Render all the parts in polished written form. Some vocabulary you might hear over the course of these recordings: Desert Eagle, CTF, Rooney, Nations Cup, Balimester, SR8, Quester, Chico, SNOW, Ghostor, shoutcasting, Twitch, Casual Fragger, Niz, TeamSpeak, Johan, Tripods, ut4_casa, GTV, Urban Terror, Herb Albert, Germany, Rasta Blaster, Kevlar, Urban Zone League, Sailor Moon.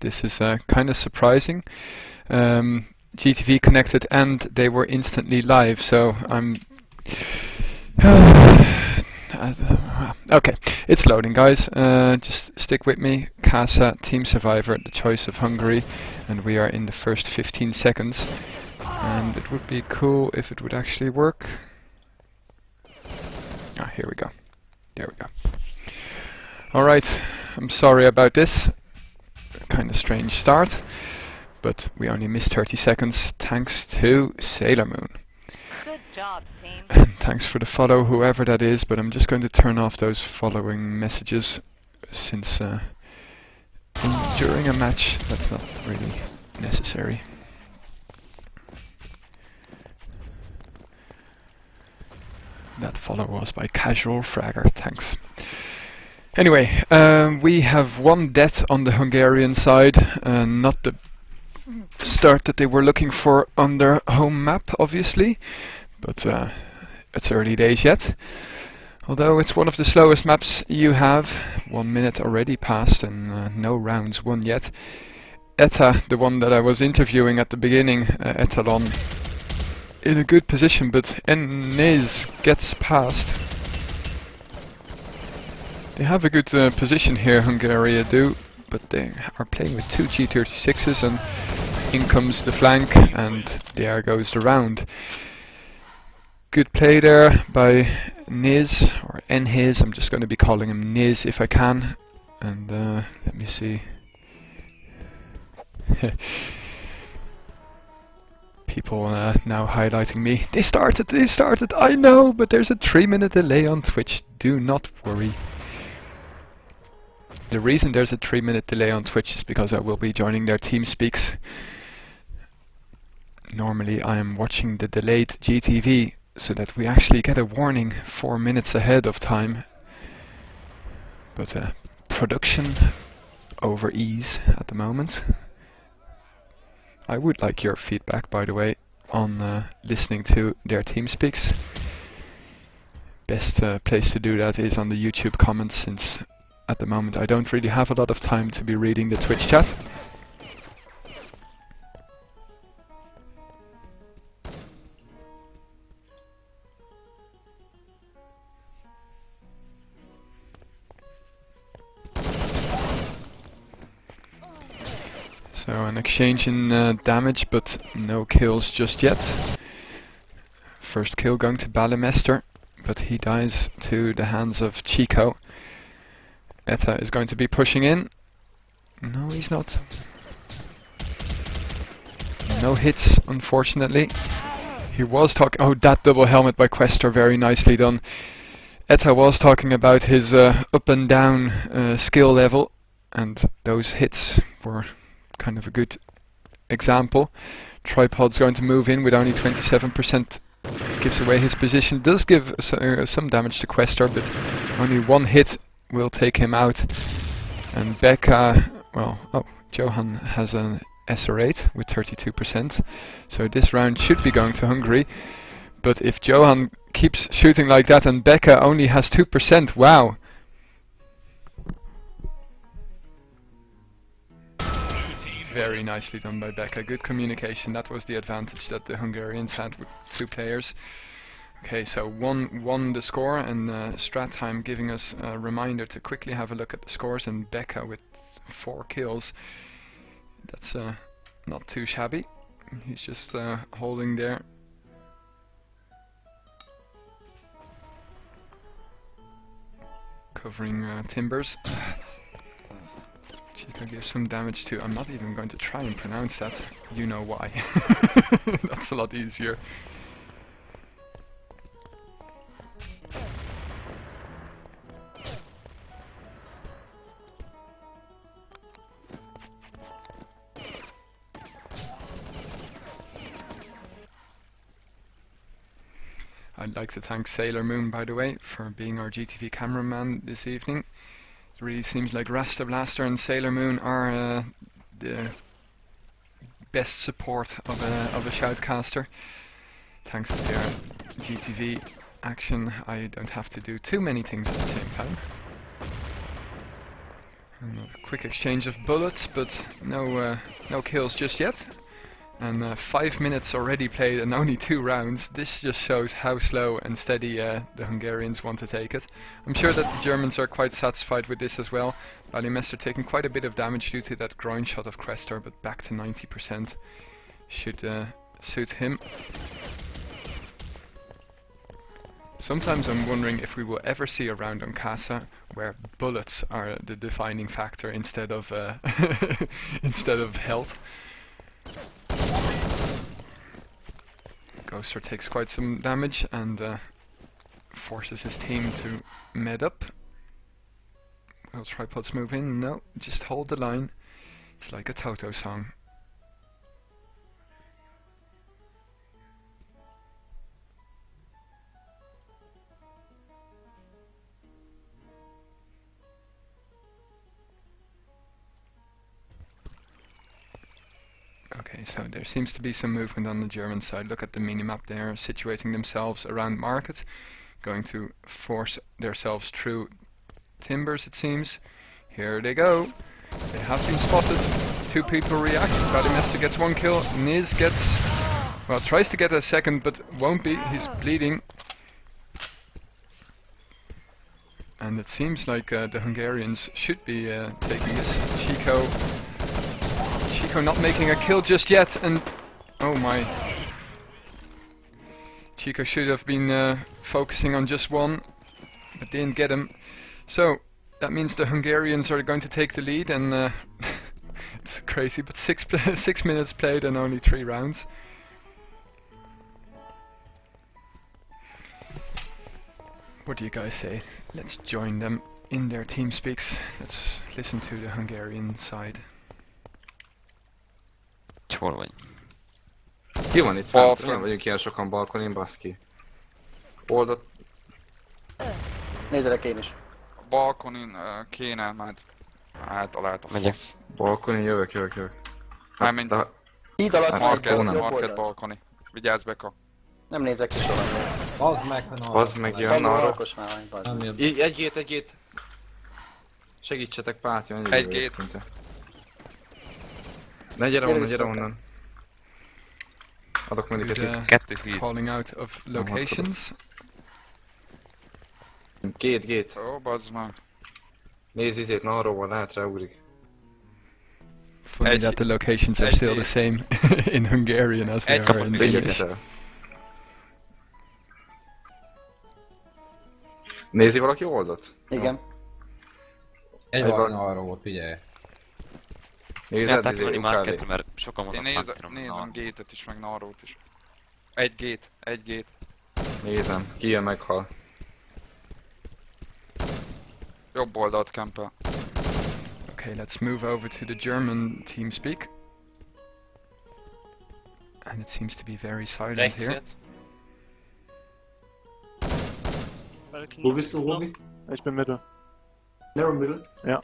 This is kind of surprising. GTV connected and they were instantly live, so I'm... okay, it's loading, guys. Just stick with me. Casa Team Survivor, the choice of Hungary, and we are in the first 15 seconds. And it would be cool if it would actually work. Ah, here we go. There we go. Alright, I'm sorry about this. Kind of strange start, but we only missed 30 seconds thanks to Sailor Moon. Good job, team. And thanks for the follow, whoever that is, but I'm just going to turn off those following messages since during a match that's not really necessary. That follow was by Casual Fragger, thanks. Anyway, we have one death on the Hungarian side, not the start that they were looking for on their home map, obviously, but it's early days yet. Although it's one of the slowest maps you have, 1 minute already passed and no rounds won yet. Eta, the one that I was interviewing at the beginning, Etalon, in a good position, but Enhiz gets past. They have a good position here, Hungary do, but they are playing with two G36s and in comes the flank and there goes the round. Good play there by Niz, or Enhiz, I'm just going to be calling him Niz if I can. And let me see. People now highlighting me. They started, I know, but there's a 3-minute delay on Twitch, do not worry. The reason there's a 3-minute delay on Twitch is because I will be joining their TeamSpeaks. Normally I am watching the delayed GTV so that we actually get a warning 4 minutes ahead of time. But production over ease at the moment. I would like your feedback, by the way, on listening to their TeamSpeaks. Best place to do that is on the YouTube comments, since at the moment I don't really have a lot of time to be reading the Twitch chat. So an exchange in damage, but no kills just yet. First kill going to Balimester, but he dies to the hands of Chico. Eta is going to be pushing in. No, he's not. No hits, unfortunately. He was talking... Oh, that double helmet by Quester, very nicely done. Eta was talking about his up and down skill level, and those hits were kind of a good example. Tripod's going to move in with only 27%. Gives away his position. Does give some damage to Quester, but only one hit will take him out. And Becca, well, oh, Johan has an SR8 with 32%, so this round should be going to Hungary. But if Johan keeps shooting like that and Becca only has 2%, wow! Very nicely done by Becca, good communication, that was the advantage that the Hungarians had with two players. Okay, so 1 won the score, and Strat Time giving us a reminder to quickly have a look at the scores, and Becca with 4 kills. That's not too shabby. He's just holding there. Covering timbers. Chico gives some damage to... I'm not even going to try and pronounce that. You know why. That's a lot easier. I'd like to thank Sailor Moon, by the way, for being our GTV cameraman this evening. It really seems like Rasta Blaster and Sailor Moon are the best support of a shoutcaster. Thanks to their GTV action, I don't have to do too many things at the same time. And a quick exchange of bullets, but no kills just yet. And 5 minutes already played and only 2 rounds. This just shows how slow and steady the Hungarians want to take it. I'm sure that the Germans are quite satisfied with this as well. Balimester taking quite a bit of damage due to that groin shot of Crestor, but back to 90% should suit him. Sometimes I'm wondering if we will ever see a round on Casa where bullets are the defining factor instead of instead of health. Ghostor takes quite some damage and forces his team to med up. Will Tripods move in? No, just hold the line. It's like a Toto song. Okay, so there seems to be some movement on the German side. Look at the minimap there, situating themselves around market, going to force themselves through timbers it seems. Here they go. They have been spotted. 2 people react. Balimester gets 1 kill. Niz gets, well, tries to get a second but won't be. He's bleeding. And it seems like the Hungarians should be taking this. Chico not making a kill just yet, and oh my. Chico should have been focusing on just one, but didn't get him. So that means the Hungarians are going to take the lead, and it's crazy, but 6 minutes played and only 3 rounds. What do you guys say? Let's join them in their team speaks. Let's listen to the Hungarian side. Torlin. Ki van itt? Nem vagyunk ilyen sokan balkonin, baszki. Oldott... Nézelek én is. Balkonin kéne, majd általált a fasz. Balkonin, jövök. Mármint... Híd alatt market balkoni. Vigyázz, Becca. Nem nézek ki soha. Bazd meg, jön arra. Egy gét. Segítsetek, Páti, annyi jövő szinte. Gyere onnan. Adok mindig kettőt. Calling out of locations. Két. Ó, bazd már. Nézd izét, na arról van, látra ugrik. Funny that the locations are still the same in Hungarian as they are in English. Nézi valaki oldalt? Igen. Egy valami arról volt, figyelj. Nézed, izé, UKV. Mert sokan vannak. Én nézem gétet is, meg narrót is. Egy gét. Nézem, ki jön, meghal. Jobb oldalt kempel. Okay, let's move over to the German team speak. And it seems to be very silent here. Wo bist du, Rooney? Ich bin Mitte. Narrow Middle? Ja.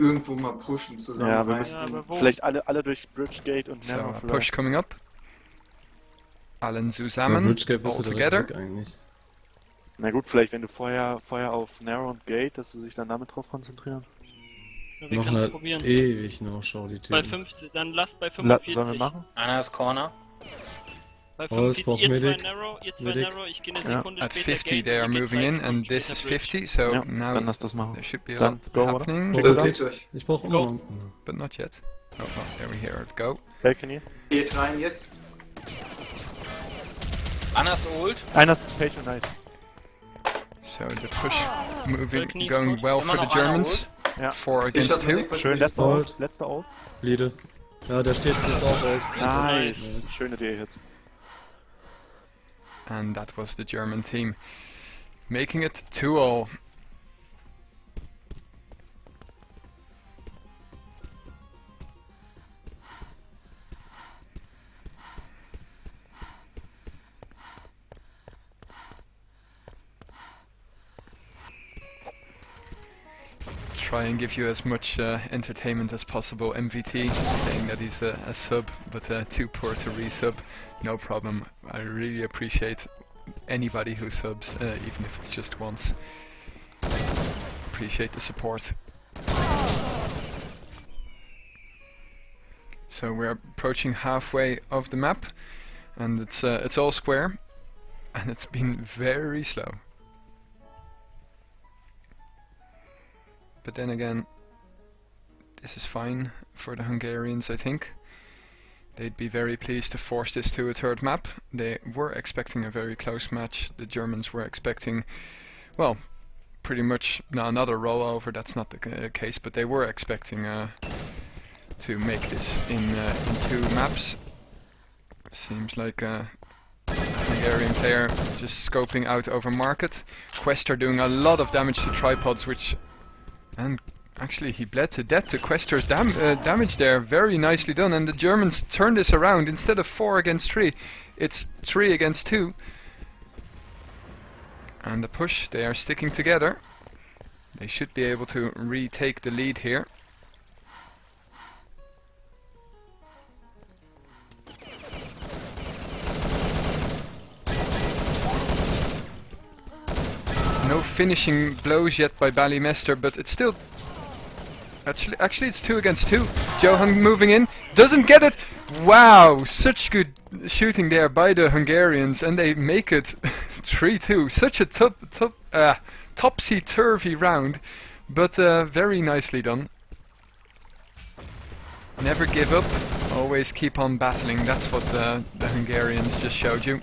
Irgendwo mal pushen zusammen. Ja, wir müssen vielleicht alle durch Bridgegate und so, push coming up. Allen zusammen. Bridgegate all together. Na gut, vielleicht wenn du vorher auf Narrow und Gate, dass sie sich dann damit drauf konzentrieren. Ja, wir können probieren. Ewig noch, schau die Tür. Bei 50, dann lasst bei 45. Sollen wir machen? Einer ist Corner. By 50, you're narrow, ich gehe eine Sekunde später. At 50 they are moving in and this is 50, so now there should be a lot happening. Ich brauche unten. But not yet. Oh, there we hear it go. Geht rein jetzt. Anas old. Anas patient nice. So the push moving going well for the Germans. 4 against 2. Schön, letzter old. Lidl. Ja, der steht jetzt auch old. Nice. Schöne Idee jetzt. And that was the German team, making it 2-all. Try and give you as much entertainment as possible. MVT saying that he's a sub, but too poor to resub. No problem. I really appreciate anybody who subs, even if it's just once. appreciate the support. So we're approaching halfway of the map, and it's all square, and it's been very slow. But then again, this is fine for the Hungarians, I think. They'd be very pleased to force this to a third map. They were expecting a very close match. The Germans were expecting, well, pretty much another rollover. That's not the case, but they were expecting to make this in two maps. Seems like a Hungarian player just scoping out over market. Quester doing a lot of damage to Tripods, which... and actually he bled to death to Quester's damage there. Very nicely done, and the Germans turned this around. Instead of 4 against 3, it's 3 against 2. And the push, they are sticking together. They should be able to retake the lead here. No finishing blows yet by Balimester, but it's still... Actually it's 2 against 2. Johan moving in, doesn't get it! Wow, such good shooting there by the Hungarians, and they make it 3-2. Such a topsy-turvy round, but very nicely done. Never give up, always keep on battling. That's what the Hungarians just showed you.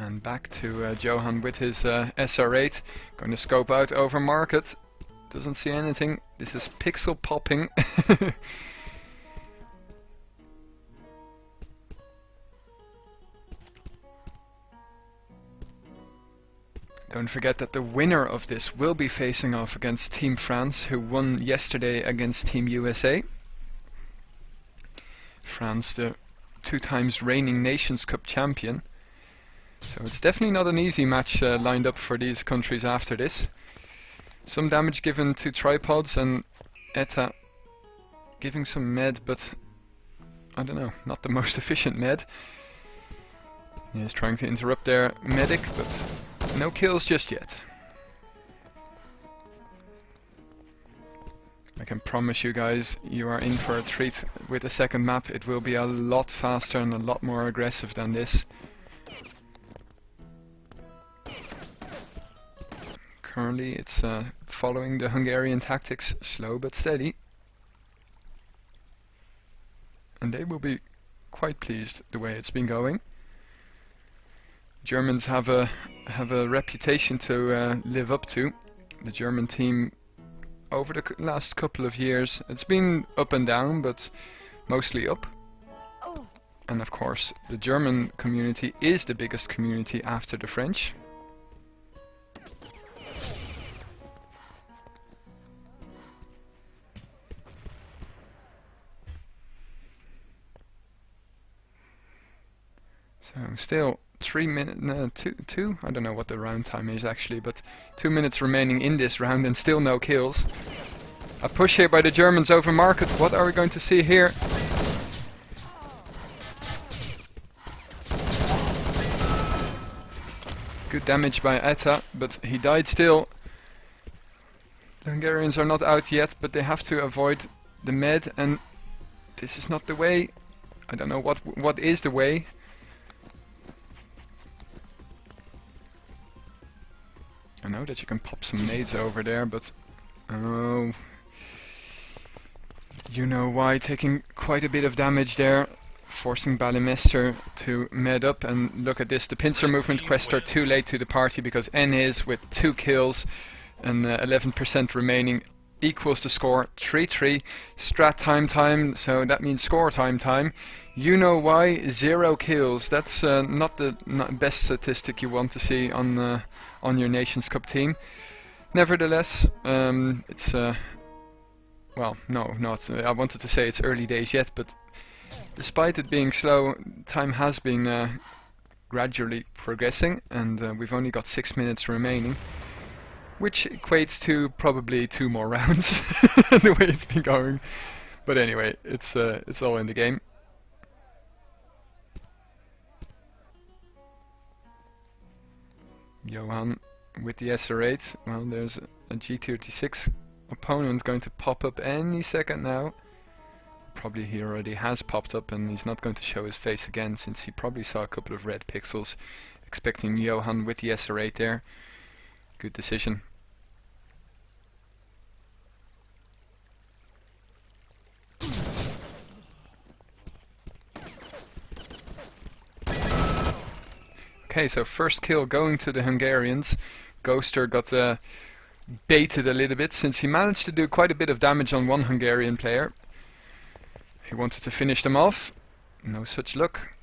And back to Johan with his SR8. Going to scope out over market. Doesn't see anything. This is pixel popping. Don't forget that the winner of this will be facing off against Team France, who won yesterday against Team USA. France, the 2 times reigning Nations Cup champion. So it's definitely not an easy match lined up for these countries after this. Some damage given to Tripods, and Eta giving some med, but I don't know, not the most efficient med. He's trying to interrupt their medic, but no kills just yet. I can promise you guys, you are in for a treat with the second map. It will be a lot faster and a lot more aggressive than this. Currently it's following the Hungarian tactics, slow but steady. And they will be quite pleased the way it's been going. Germans have a reputation to live up to. The German team over the last couple of years, it's been up and down, but mostly up. And of course the German community is the biggest community after the French. So still 2, I don't know what the round time is actually, but 2 minutes remaining in this round and still no kills. A push here by the Germans over market. What are we going to see here? Good damage by Eta, but he died still. The Hungarians are not out yet, but they have to avoid the med, and this is not the way. I don't know what is the way. I know that you can pop some nades over there, but... oh... you know why, taking quite a bit of damage there, forcing Balimester to med up, and look at this, the pincer movement. Quester too late to the party, because Enhiz with 2 kills and 11% remaining equals the score, 3-3, strat time, so that means score time. You know why, 0 kills, that's not the best statistic you want to see on your Nations Cup team. Nevertheless, it's, well, no, not, I wanted to say it's early days yet, but despite it being slow, time has been gradually progressing, and we've only got 6 minutes remaining, which equates to probably 2 more rounds, the way it's been going. But anyway, it's all in the game. Johan with the SR8. Well, there's a G36 opponent going to pop up any second now. Probably he already has popped up, and he's not going to show his face again since he probably saw a couple of red pixels. Expecting Johan with the SR8 there. Good decision. Okay, so first kill going to the Hungarians. Ghostor got baited a little bit since he managed to do quite a bit of damage on one Hungarian player. He wanted to finish them off. No such luck.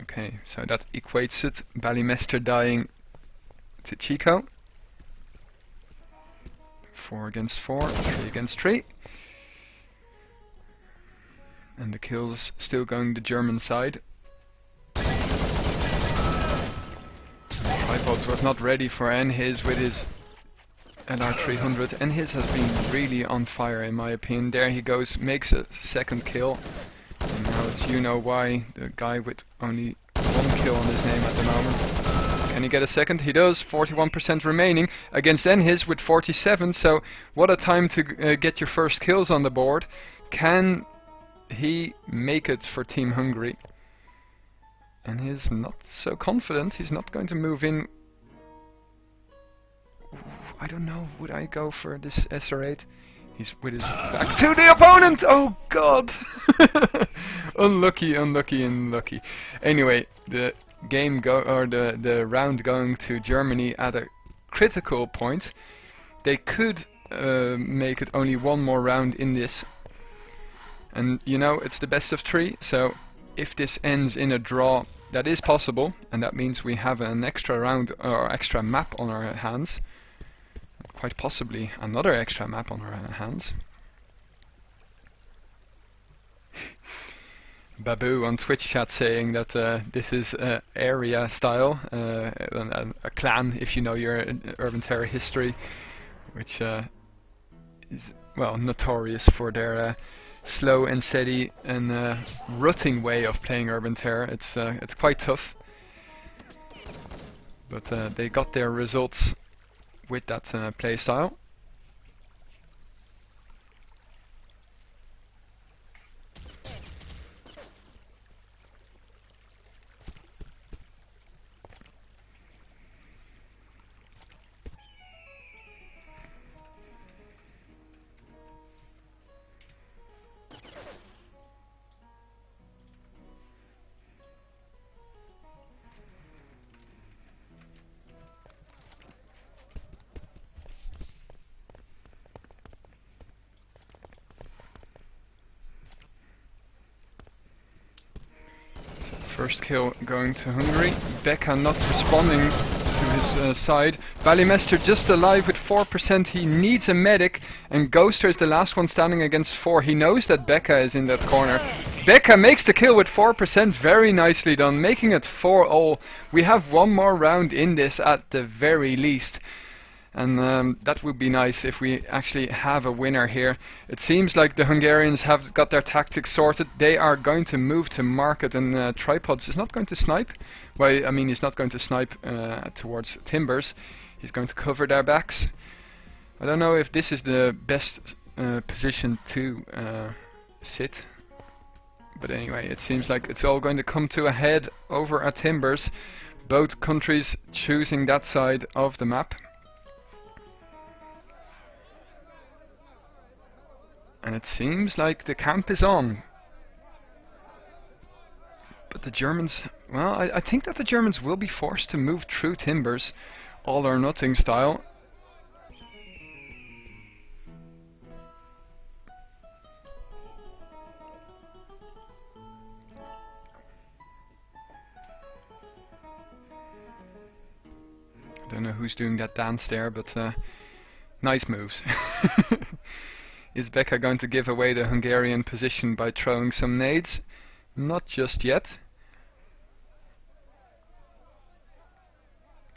Okay, so that equates it. Balimester dying to Chico. 4 against 4, 3 against 3. And the kills still going the German side. Tripods was not ready for Enhiz with his LR300. Enhiz has been really on fire in my opinion. There he goes, makes a second kill. And now it's you know why, the guy with only one kill on his name at the moment. Can he get a second? He does, 41% remaining against Enhiz with 47. So what a time to get your first kills on the board. Can he make it for Team Hungary? And he's not so confident. He's not going to move in. Ooh, I don't know, would I go for this SR8? He's with his back to the opponent! Oh god! Unlucky, unlucky, unlucky. Anyway, the game or the round going to Germany at a critical point. They could make it only one more round in this. And you know, it's the best of 3, so if this ends in a draw, that is possible, and that means we have an extra round or extra map on our hands. Quite possibly another extra map on our hands. Babu on Twitch chat saying that this is area style, a clan if you know your Urban Terror history, which is, well, notorious for their slow and steady and rutting way of playing Urban Terror. It's quite tough, but they got their results with that play style. First kill going to Hungary. Becca not responding to his side. Balimester just alive with 4%. He needs a medic, and Ghostor is the last one standing against 4. He knows that Becca is in that corner. Becca makes the kill with 4%. Very nicely done, making it 4-all. We have one more round in this at the very least. And that would be nice if we actually have a winner here. It seems like the Hungarians have got their tactics sorted. They are going to move to market, and Tripods is not going to snipe. Well, I mean, he's not going to snipe towards Timbers. He's going to cover their backs. I don't know if this is the best position to sit. But anyway, it seems like it's all going to come to a head over at Timbers. Both countries choosing that side of the map. And it seems like the camp is on. But the Germans, well, I think that the Germans will be forced to move through Timbers, all or nothing style. I don't know who's doing that dance there, but nice moves. Is Becca going to give away the Hungarian position by throwing some nades? Not just yet.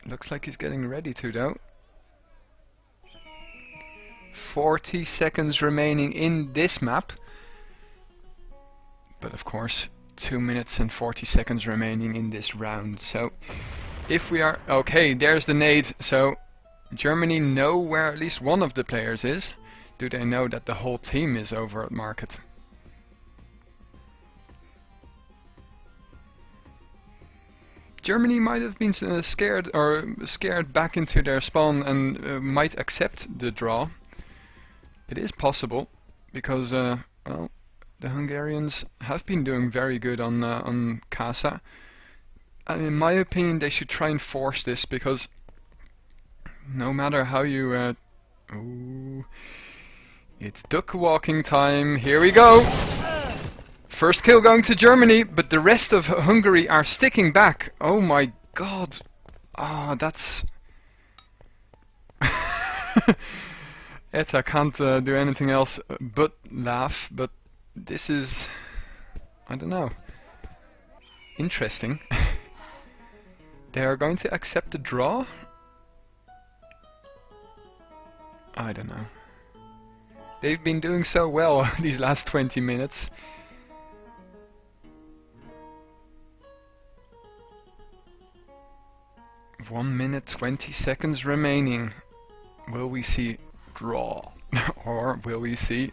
Looks like he's getting ready to though. 40 seconds remaining in this map. But of course, 2 minutes and 40 seconds remaining in this round. So if we are... okay, there's the nade. So Germany know where at least one of the players is. Do they know that the whole team is over at market? Germany might have been scared back into their spawn and might accept the draw. It is possible, because well, the Hungarians have been doing very good on Casa, and in my opinion they should try and force this, because no matter how you... ooh, it's duck walking time. Here we go. First kill going to Germany, but the rest of Hungary are sticking back. Oh my god. Oh, that's... Eta can't do anything else but laugh, but this is... I don't know. Interesting. They are going to accept the draw? I don't know. They've been doing so well these last 20 minutes. One minute, 20 seconds remaining. Will we see draw? Or will we see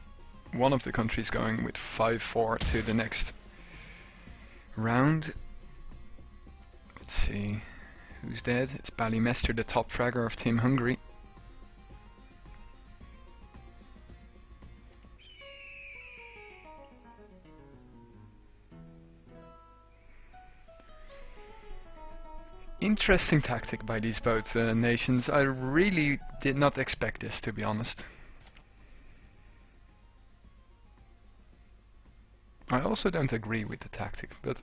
one of the countries going with 5-4 to the next round? Let's see. Who's dead? It's Balimester, the top fragger of Team Hungary. Interesting tactic by these both nations. I really did not expect this, to be honest. I also don't agree with the tactic, but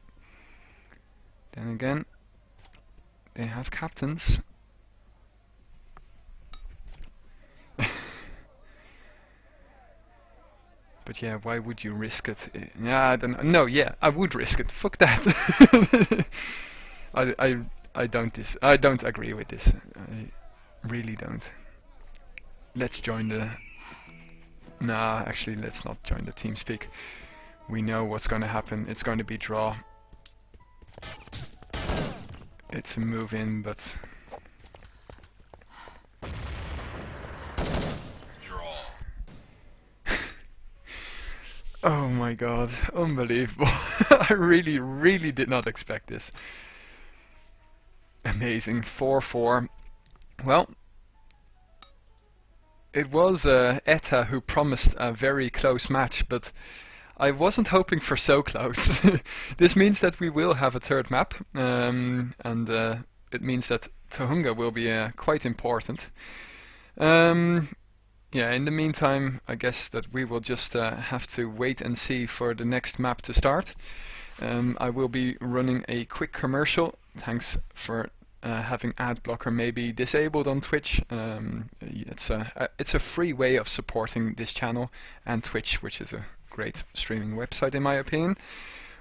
then again, they have captains. But yeah, why would you risk it? Yeah, I don't know. No, yeah, I would risk it. Fuck that. I don't agree with this. I really don't. Let's join the... nah, actually let's not join the TeamSpeak. We know what's going to happen. It's going to be draw. It's a move in, but... draw. Oh my god. Unbelievable. I really did not expect this. Amazing. 4-4. Well, it was Eta who promised a very close match, but I wasn't hoping for so close. This means that we will have a third map, and it means that Tohunga will be quite important. Yeah, in the meantime, I guess that we will just have to wait and see for the next map to start. I will be running a quick commercial. Thanks for having ad blocker maybe disabled on Twitch. It's a free way of supporting this channel and Twitch, which is a great streaming website in my opinion.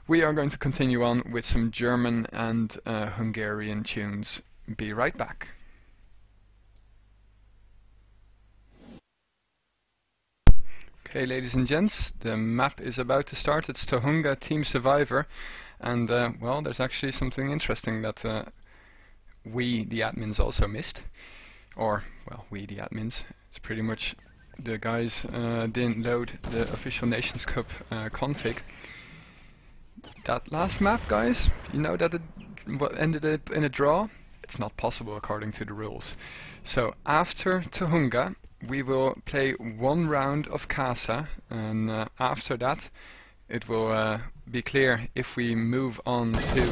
We are going to continue on with some German and Hungarian tunes. Be right back. Okay, ladies and gents, the map is about to start. It's Tohunga Team Survivor. And well, there's actually something interesting that we, the admins, also missed. Or, well, we, the admins. It's pretty much the guys didn't load the official Nations Cup config. That last map, guys, you know that it ended up in a draw? It's not possible according to the rules. So, after Tohunga, we will play one round of Casa, and after that, it will... be clear if we move on to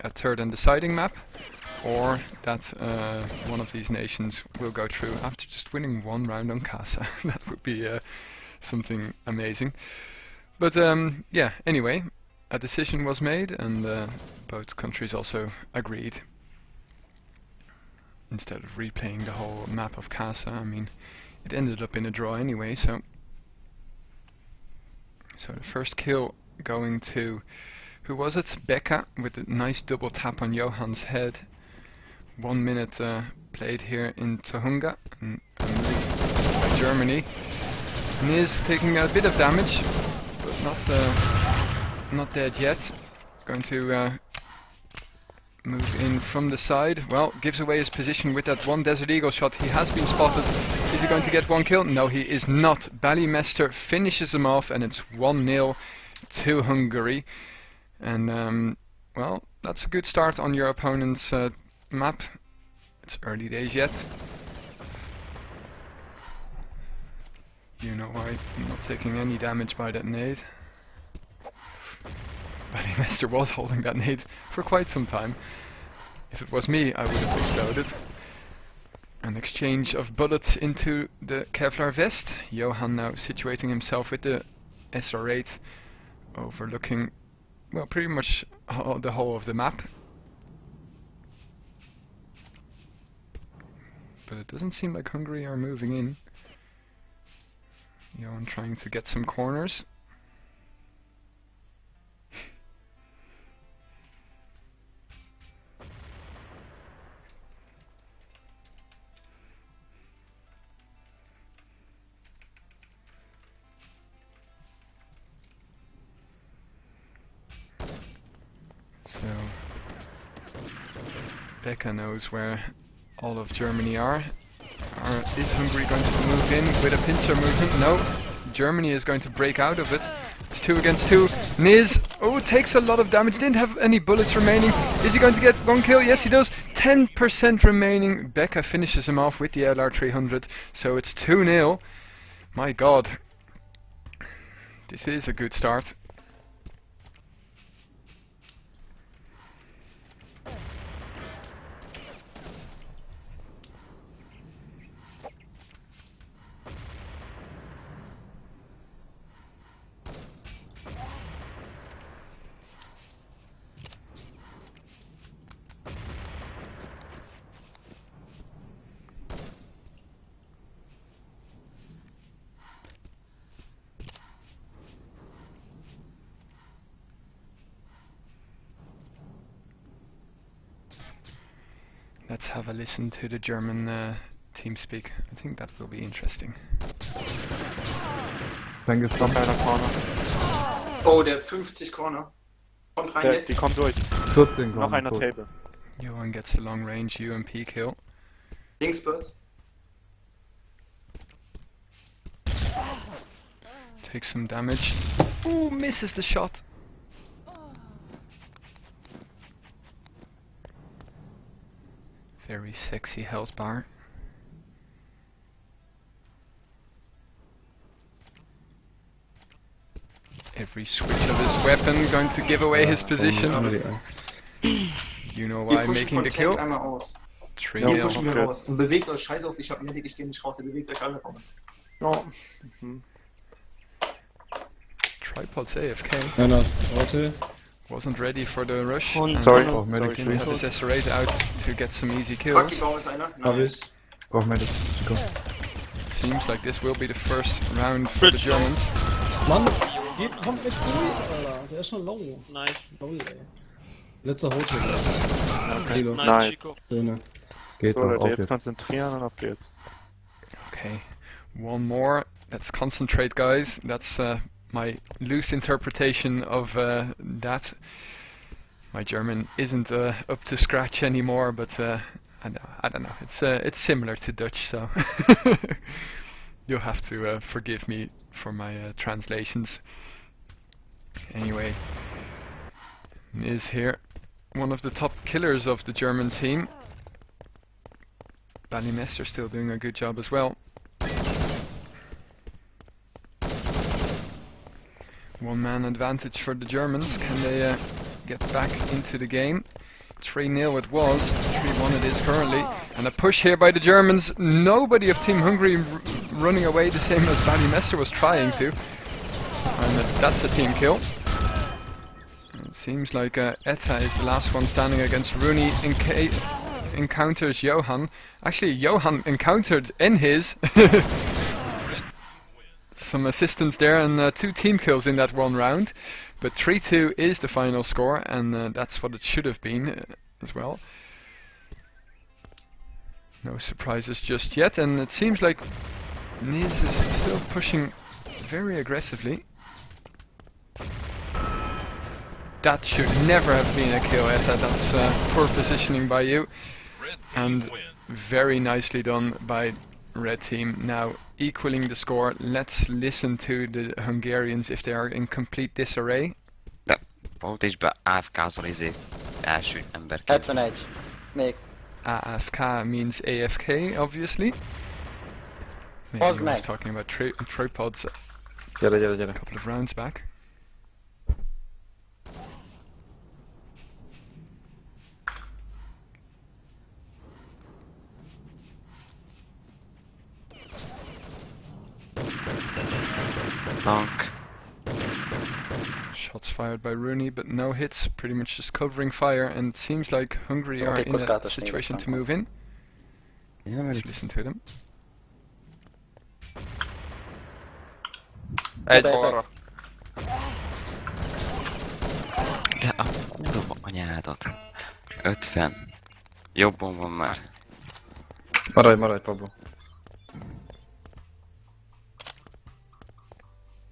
a third and deciding map, or that one of these nations will go through after just winning one round on Casa. That would be something amazing. But yeah, anyway, a decision was made, and both countries also agreed. Instead of replaying the whole map of Casa, I mean, it ended up in a draw anyway, so... so the first kill going to, who was it? Becca, with a nice double tap on Johan's head. 1 minute played here in Tohunga, and Germany. Niz taking a bit of damage, but not not dead yet. Going to move in from the side. Well, gives away his position with that one Desert Eagle shot. He has been spotted. Is he going to get one kill? No, he is not. Balimester finishes him off, and it's 1-0 to Hungary. And, well, that's a good start on your opponent's map. It's early days yet. You know why I'm not taking any damage by that nade. Balimester was holding that nade for quite some time. If it was me, I would have exploded. An exchange of bullets into the Kevlar vest. Johan now situating himself with the SR8, overlooking, well, pretty much the whole of the map. But it doesn't seem like Hungary are moving in. Johan trying to get some corners. So Becca knows where all of Germany are. Is Hungary going to move in with a pincer movement? No. Germany is going to break out of it. It's 2 against 2. Niz, oh, takes a lot of damage. Didn't have any bullets remaining. Is he going to get one kill? Yes, he does. 10% remaining. Becca finishes him off with the LR300. So it's 2-0. My god. This is a good start. Let's have a listen to the German TeamSpeak. I think that will be interesting. Dann geht's noch einer Corner. Oh, der 50 Corner. Kommt rein der, jetzt. Die kommt durch. 14 Corner. Noch einer Table. Johan gets the long range UMP kill. Links Birds. Takes some damage. Ooh, misses the shot. Very sexy health bar. Every switch of his weapon going to give away his position. You know why I'm making the kill. Trill. Bewegt euch, scheiß auf, ich hab Medic, ich geh nicht raus, ihr bewegt euch alle raus. Tripods AFK. No. Wasn't ready for the rush. Sorry, oh, Medic didn't have his SR8 out to get some easy kills. Medic. Chico. It seems like this will be the first round for the Germans. Mann, kommt nicht durch, Alter. Der ist schon low. Nice. Low, ey. Letzter Hotel. Okay. Nice, Chico. Geht doch, auf jetzt. Konzentrieren und auf geht's. Okay. One more. Let's concentrate, guys. That's my loose interpretation of that. My German isn't up to scratch anymore, but I don't know. It's similar to Dutch, so you'll have to forgive me for my translations. Anyway, Niz here, one of the top killers of the German team. Balimester still doing a good job as well. 1-man advantage for the Germans. Can they get back into the game? 3-0 it was, 3-1 it is currently. And a push here by the Germans. Nobody of Team Hungary running away the same as Balimester was trying to. And that's a team kill. And it seems like Etta is the last one standing against Rooney. Encounters Johan. Actually, Johan encountered Enhiz. Some assistance there and 2 team kills in that one round, but 3-2 is the final score, and that's what it should have been as well. No surprises just yet, and it seems like Niz is still pushing very aggressively. That should never have been a KO, Etta. That's poor positioning by you. And very nicely done by Red Team. Now equaling the score. Let's listen to the Hungarians if they are in complete disarray. Ja, voltagebe AFK is the első ember. 71. Még. AFK means AFK, obviously. Maybe he was talking about Tripods a couple of rounds back. Donk. Shots fired by Rooney, but no hits, pretty much just covering fire, and it seems like Hungary are in a situation to move in. Let's listen to them. Egy balra. De a kurva anyádat. 50. Jobbon van már. Maradj, Pablo.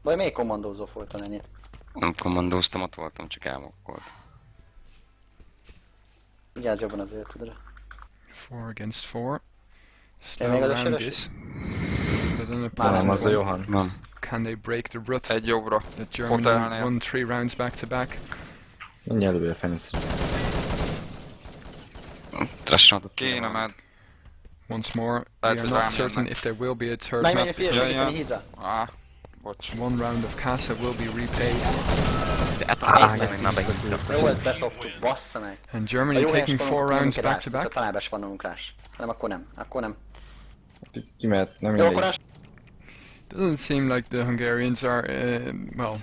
Vagy még kommandózó folyton ennyit? Nem kommandóztam, ott voltam, csak elmokkolt. Vigyázz jobban az életedre. 4 against 4. Slow round this. Már nem az a Johan. Nem. Can they break the rut? Egy jobbra. The German won 3 rounds back to back. Mindjárt előbb a fenyőszre. Trassatok kéne már. Once more, we are not certain if there will be a third map. One round of Casa will be replayed. And Germany taking 4 rounds back to back. Doesn't seem like the Hungarians are, well,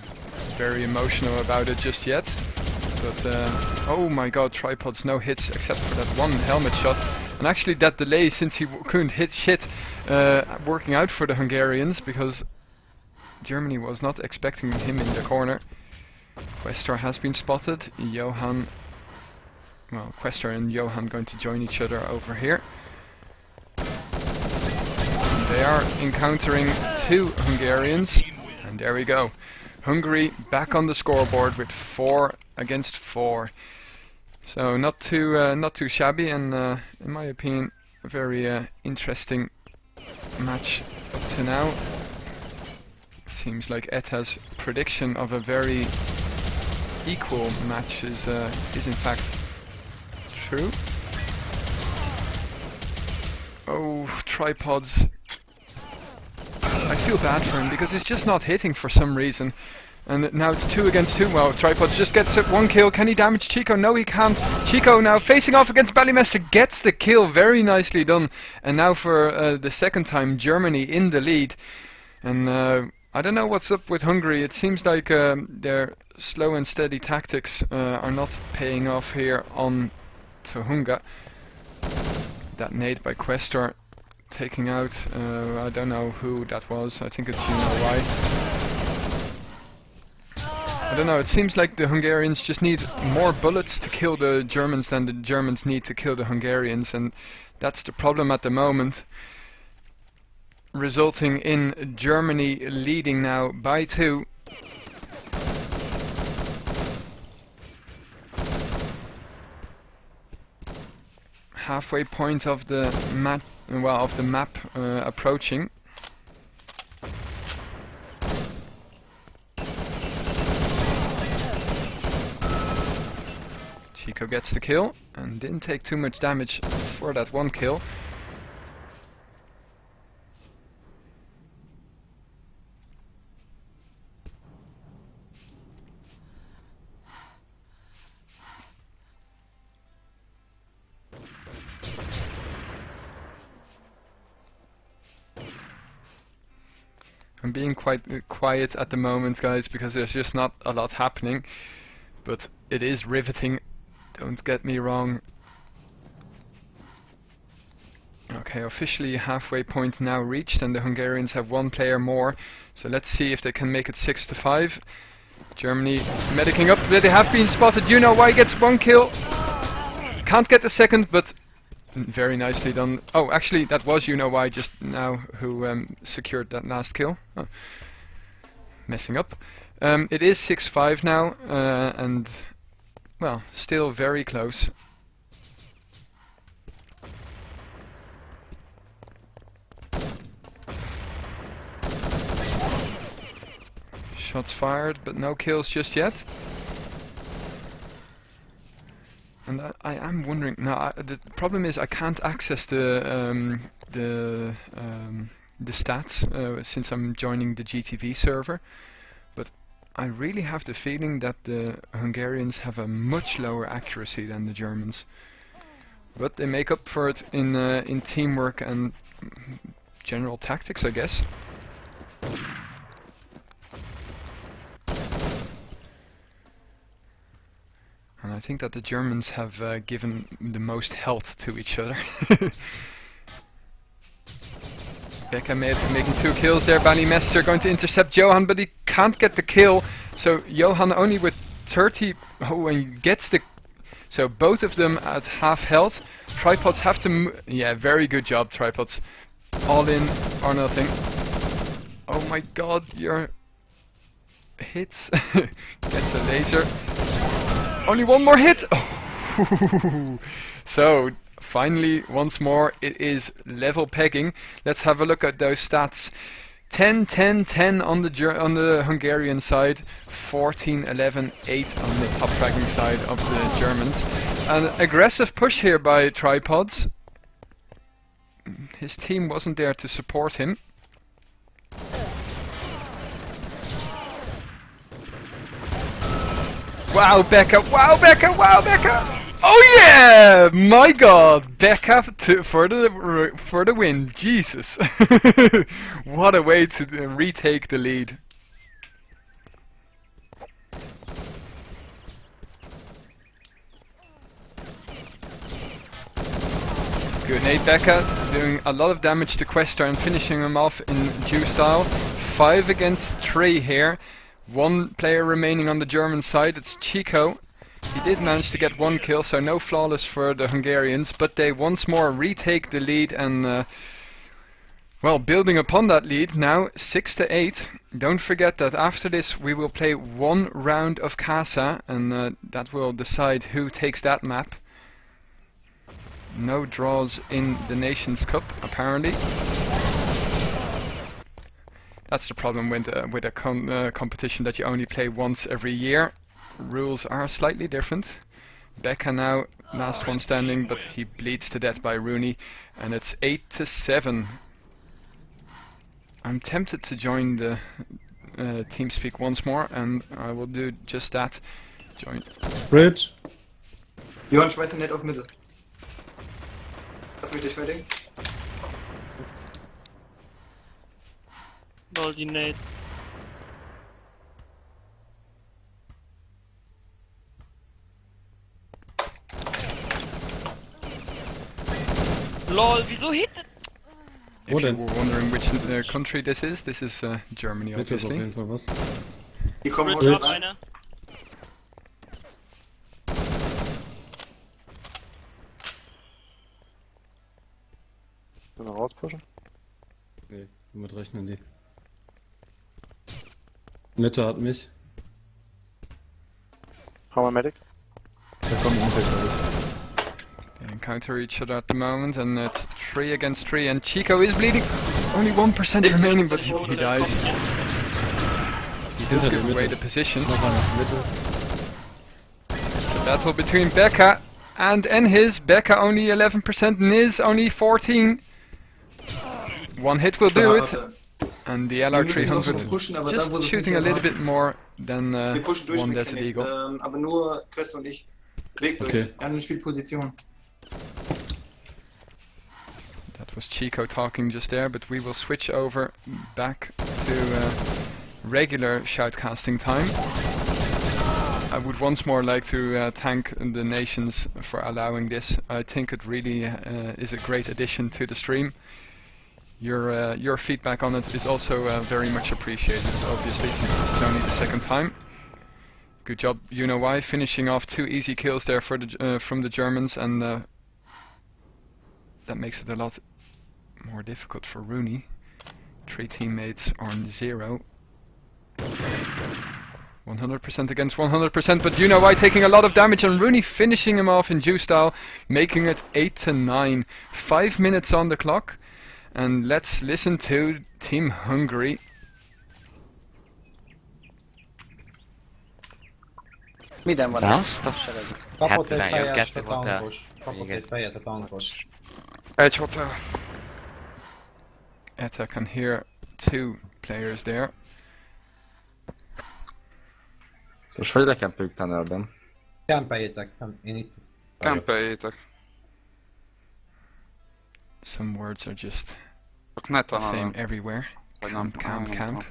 very emotional about it just yet. But, oh my god, Tripods, no hits except for that one helmet shot. And actually that delay, since he couldn't hit shit, working out for the Hungarians, because Germany was not expecting him in the corner. Quester has been spotted. Johan... Well, Quester and Johan going to join each other over here. And they are encountering 2 Hungarians. And there we go. Hungary back on the scoreboard with 4 against 4. So not too shabby, and in my opinion, a very interesting match up to now. Seems like Etta's prediction of a very equal match is in fact true. Oh, Tripods. I feel bad for him because he's just not hitting for some reason. And now it's 2 against 2. Well, Tripods just gets it, 1 kill. Can he damage Chico? No, he can't. Chico now facing off against Balimester, gets the kill. Very nicely done. And now for the second time, Germany in the lead. And I don't know what's up with Hungary. It seems like their slow and steady tactics are not paying off here on Tohunga. That nade by Quester taking out, I don't know who that was, I think it's I don't know, it seems like the Hungarians just need more bullets to kill the Germans than the Germans need to kill the Hungarians, and that's the problem at the moment. Resulting in Germany leading now by 2. Halfway point of the map, well, of the map approaching. Chico gets the kill and didn't take too much damage for that 1 kill. I'm being quite quiet at the moment, guys, because there's just not a lot happening, but it is riveting, don't get me wrong. Okay, officially halfway point now reached, and the Hungarians have 1 player more, so let's see if they can make it 6-5. Germany medicing up, they have been spotted. You know why, gets 1 kill, can't get the second, but very nicely done. Oh, actually, that was you know why just now who secured that last kill. Oh. Messing up. It is 6-5 now, and Well, still very close. Shots fired, but no kills just yet. And I am wondering now. The problem is I can't access the stats since I'm joining the GTV server. But I really have the feeling that the Hungarians have a much lower accuracy than the Germans. But they make up for it in teamwork and general tactics, I guess. And I think that the Germans have given the most health to each other. Becca may have been making 2 kills there. Balimester going to intercept Johan, but he can't get the kill. So Johan only with 30... Oh, and he gets the... So both of them at half health. Tripods have to... yeah, very good job, Tripods. All in or nothing. Oh my god, your hits. Gets a laser. Only one more hit! Oh. So, finally, once more, it is level pegging. Let's have a look at those stats. 10-10-10 on the Hungarian side, 14-11-8 on the top fragging side of the Germans. An aggressive push here by Tripods. His team wasn't there to support him. Wow, Becca! Wow, Becca! Wow, Becca! Oh yeah! My God, Becca for the win! Jesus! What a way to retake the lead. Good nade, Becca, doing a lot of damage to Quester and finishing him off in Jew style. 5 against 3 here. One player remaining on the German side, it's Chico. He did manage to get 1 kill, so no flawless for the Hungarians, but they once more retake the lead and, well, building upon that lead now, 6-8. Don't forget that after this we will play 1 round of Casa, and that will decide who takes that map. No draws in the Nations Cup, apparently. That's the problem with a competition that you only play once every year. Rules are slightly different. Becca now, last one standing, but he bleeds to death by Rooney. And it's 8-7. I'm tempted to join the TeamSpeak once more, and I will do just that. Join. Bridge. Johan, schmeiß den Net auf Mittel. Lass mich dich mal denken. Well, you need. LOL, wieso hit? If you were wondering which country this is Germany, obviously. Hier kommt noch einer. Können wir rauspushen? Nee, womit rechnen die? Mitte hat mich. How am I medic? They encounter each other at the moment, and it's 3 against 3, and Chico is bleeding. Only 1% remaining, but he dies. He does give away the position. It's a battle between Becca and Enhiz. Becca only 11%, Niz only 14. 1 hit will do it. And the LR300 pushen, just shooting a little bit more than one Desert Eagle. Aber nur Crestor und ich. Weg durch. Okay. Andere Spielposition. That was Chico talking just there, but we will switch over back to regular shoutcasting time. I would once more like to thank the Nations for allowing this. I think it really is a great addition to the stream. Your feedback on it is also very much appreciated, obviously, since this is only the second time. Good job, you know why, finishing off 2 easy kills there for the, from the Germans, and that makes it a lot more difficult for Rooney. 3 teammates on 0. 100% against 100%, but you know why, taking a lot of damage and Rooney finishing him off in Jew style, making it 8-9. 5 minutes on the clock, and let's listen to Team Hungary. Minden van a sereg. Kapott egy fejest a tankos. Kapott egy fejet a tankos. Egy hotel. Eta can hear two players there. Most hogy lekepeljük tunnelben? Kempeljétek, én itt. Kempeljétek. Some words are just the same everywhere. Camp.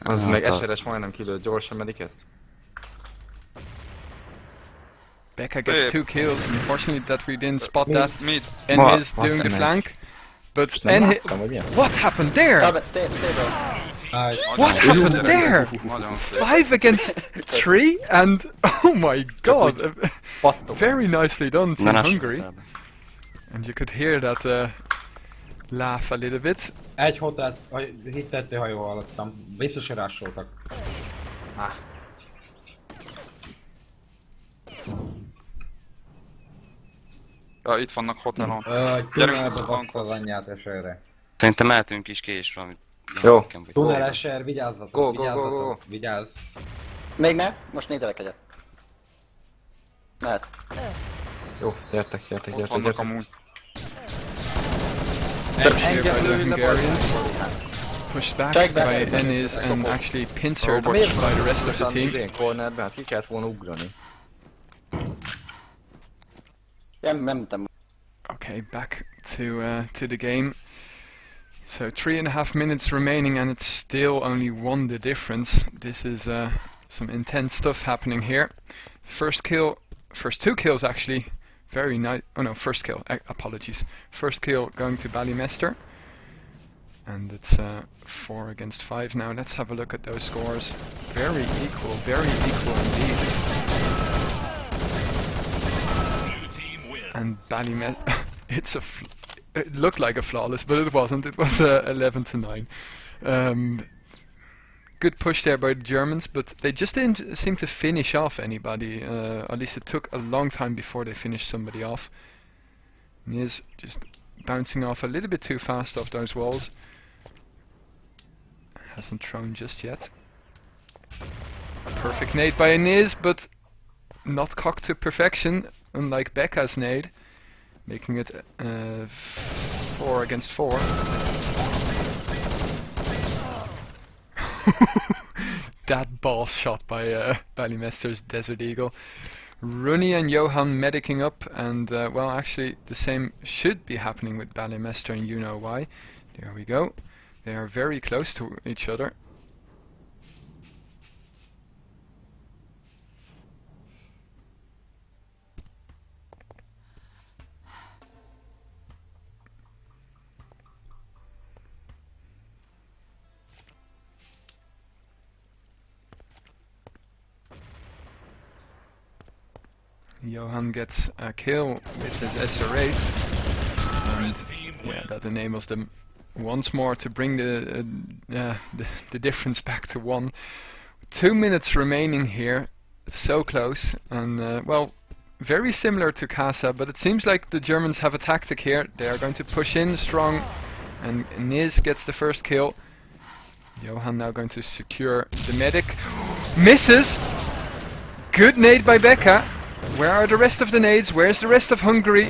Az meg eseres majdnem kilőtt, gyorsan mediket. Becca gets two kills, unfortunately that we didn't spot that. Enhiz doing the flank. But Enhiz... What happened there? What happened there? 5 against 3 and... Oh my god! Very nicely done, Team Hungary. And you could hear that laugh a little bit. Egy hotát, hittető hajó hallottam. Biztos rásoltak. Itt vannak hotelon. Gyerünk a az anyját esőre. Szerintem mehetünk is ki és valami. Jó. Túl eser, vigyázzatok, go. Vigyázz. Még ne, most négyelek egyet. Mehet. Jó, gyertek. Ott vannak amúgy. Here by the Hungarians, pushed back by Enes and actually pincered by the rest of the team. Okay, back to the game. So 3.5 minutes remaining, and it's still only 1 the difference. This is some intense stuff happening here. First kill, first 2 kills actually. Very nice. Oh no, first kill. Apologies. First kill going to Balimester, and it's 4 against 5 now. Let's have a look at those scores. Very equal indeed. And Balimester, it looked like a flawless, but it wasn't. It was 11-9. Good push there by the Germans, but they just didn't seem to finish off anybody. At least it took a long time before they finished somebody off. Niz just bouncing off a little bit too fast off those walls. Hasn't thrown just yet. A perfect nade by Niz, but not cocked to perfection, unlike Becca's nade, making it 4 against 4. That ball shot by Balimester's Desert Eagle. Rooney and Johan medicking up, and well, actually the same should be happening with Balimester and you know why. There we go. They are very close to each other. Johan gets a kill with his SR8, and yeah, that enables them once more to bring the difference back to 1. 2 minutes remaining here, so close, and well, very similar to Casa, but it seems like the Germans have a tactic here. They are going to push in strong, and Niz gets the first kill. Johan now going to secure the medic. Misses! Good nade by Becca. Where are the rest of the nades? Where's the rest of Hungary?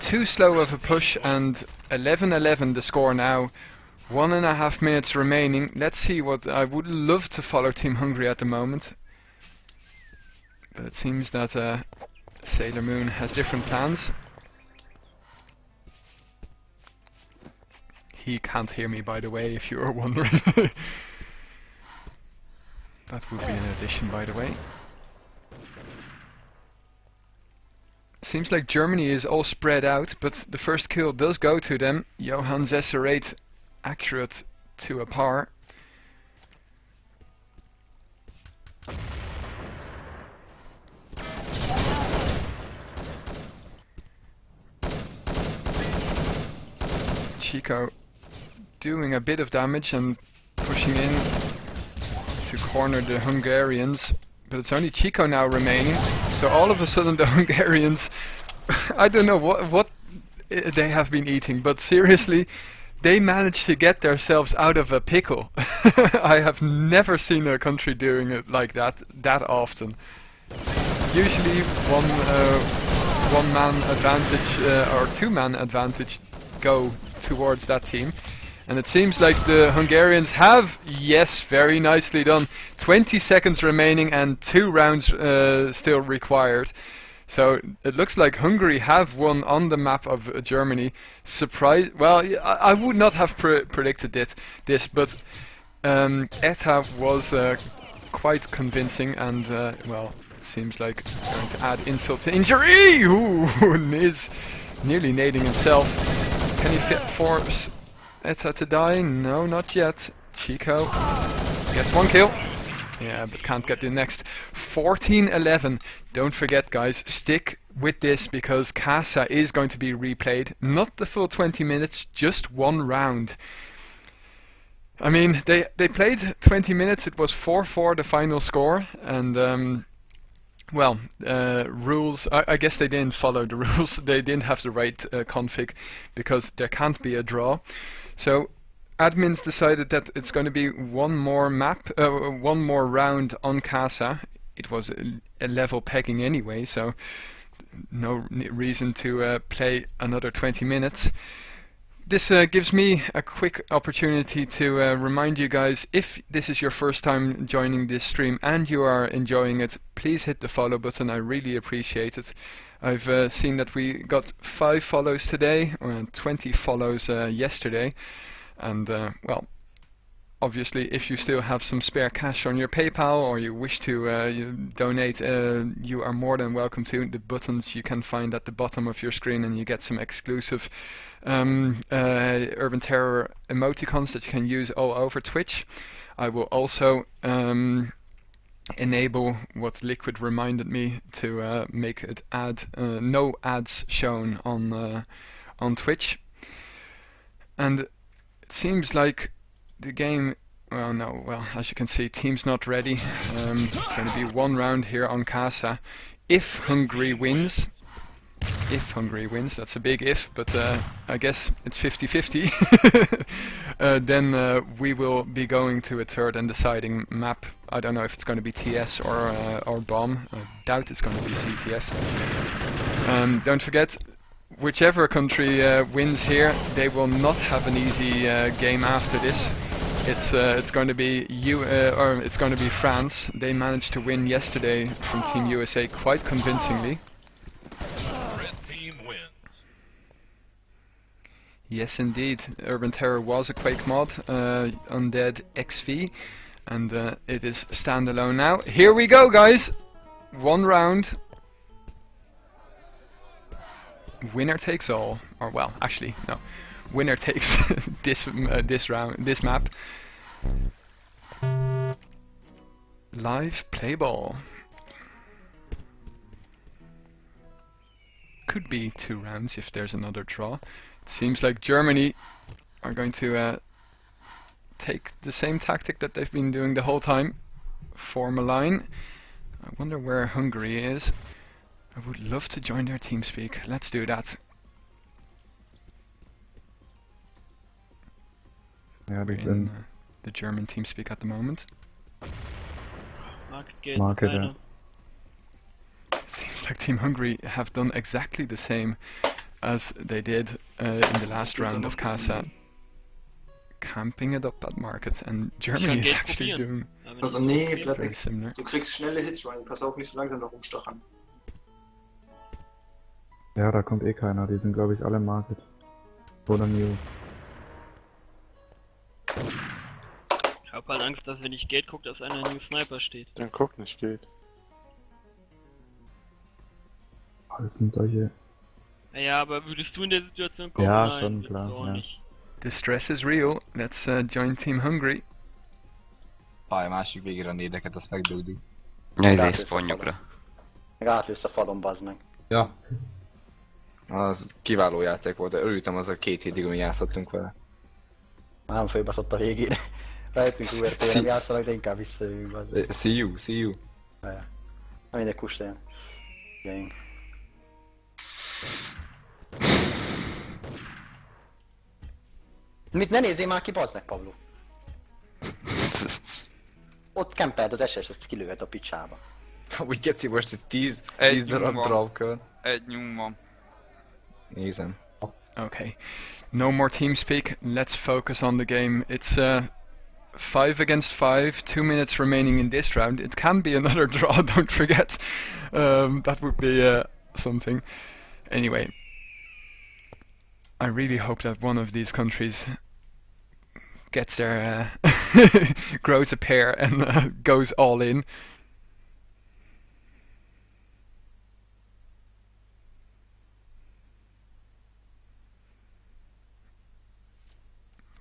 Too slow of a push, and 11-11 the score now. 1.5 minutes remaining. Let's see what... I would love to follow Team Hungary at the moment. But it seems that Sailor Moon has different plans. He can't hear me, by the way, if you were wondering. That would be an addition, by the way. Seems like Germany is all spread out, but the first kill does go to them. Johann's SR8 accurate to a par. Chico doing a bit of damage and pushing in to corner the Hungarians, but it's only Chico now remaining. So all of a sudden the Hungarians, I don't know what they have been eating, but seriously, they managed to get themselves out of a pickle. I have never seen a country doing it like that often. Usually one man advantage or two-man advantage go towards that team. And it seems like the Hungarians have, yes, very nicely done. 20 seconds remaining and 2 rounds still required. So it looks like Hungary have won on the map of Germany. Surprise! Well, I would not have predicted this, but ETA was quite convincing, and well, it seems like going to add insult to injury. Ooh, Niz nearly nading himself. Can he force ETA to die? No, not yet. Chico gets 1 kill. Yeah, but can't get the next. 14-11. Don't forget, guys, stick with this because Casa is going to be replayed. Not the full 20 minutes, just 1 round. I mean, they played 20 minutes. It was 4-4 the final score, and well, rules. I guess they didn't follow the rules. They didn't have the right config because there can't be a draw. So admins decided that it's going to be one more round on Casa. It was a level pegging anyway, so no reason to play another 20 minutes. This gives me a quick opportunity to remind you guys, if this is your first time joining this stream and you are enjoying it, please hit the follow button. I really appreciate it. I've seen that we got 5 follows today, or 20 follows yesterday. And well, obviously, if you still have some spare cash on your PayPal or you wish to donate, you are more than welcome to. The buttons you can find at the bottom of your screen, and you get some exclusive Urban Terror emoticons that you can use all over Twitch. I will also enable what Liquid reminded me to make it ad no ads shown on Twitch. And seems like the game, well, no, well, as you can see, team's not ready. It's going to be 1 round here on Casa. If Hungary wins, that's a big if, but I guess it's 50-50. Then we will be going to a third and deciding map. I don't know if it's going to be TS or bomb. I doubt it's going to be CTF. Don't forget, whichever country wins here, they will not have an easy game after this. It's going to be it's going to be France. They managed to win yesterday from Team USA quite convincingly. Red team wins. Yes, indeed. Urban Terror was a Quake mod, Undead XV, and it is standalone now. Here we go, guys. 1 round. Winner takes all, or well, actually, no. Winner takes this map. Live play ball. Could be 2 rounds if there's another draw. It seems like Germany are going to take the same tactic that they've been doing the whole time. Form a line. I wonder where Hungary is. I would love to join their TeamSpeak. Let's do that. Yeah, we're in the German TeamSpeak at the moment. Market yeah. Seems like Team Hungary have done exactly the same as they did in the last round of Casa. Camping it up at market, and Germany is actually doing very similar. Du kriegst schnelle Hits rein. Pass auf, nicht so langsam da rumstochern. Ja, da kommt eh keiner. Die sind, glaube ich, alle Market. Oder New. Ich hab halt Angst, dass wenn ich Gate guck, dass einer New Sniper steht. Dann guck nicht Gate. Alles sind solche... Naja, aber würdest du in der Situation gucken? Ja, nein, schon klar. Ja. Nicht. The stress is real. Let's join Team Hungry. Paj, másik végre nédeket, azt megdúdi. Jaj, de szponnyokra. Meg átlősz a falon, bazd meg. Ja. Az kiváló játék volt, örültem az a 2 hétig, amit játszottunk vele. Nem fölbaszott a végére. Stai prin QRT-re, ja să legde inkább visszajövünk. See you, see you. Ajá. Na mindegy, kus legyen. Igyeink. Mit ne nézzél már ki, bazd meg, Pablo. Ott kempeld az SS, ezt kilőhet a picsába. Úgy geci most, hogy 10 darab dropkör. Egy nyúm van. Nézem. Okay, no more TeamSpeak, let's focus on the game. It's 5 against 5, 2 minutes remaining in this round. It can be another draw, don't forget. That would be something. Anyway, I really hope that one of these countries gets their, grows a pair and goes all in.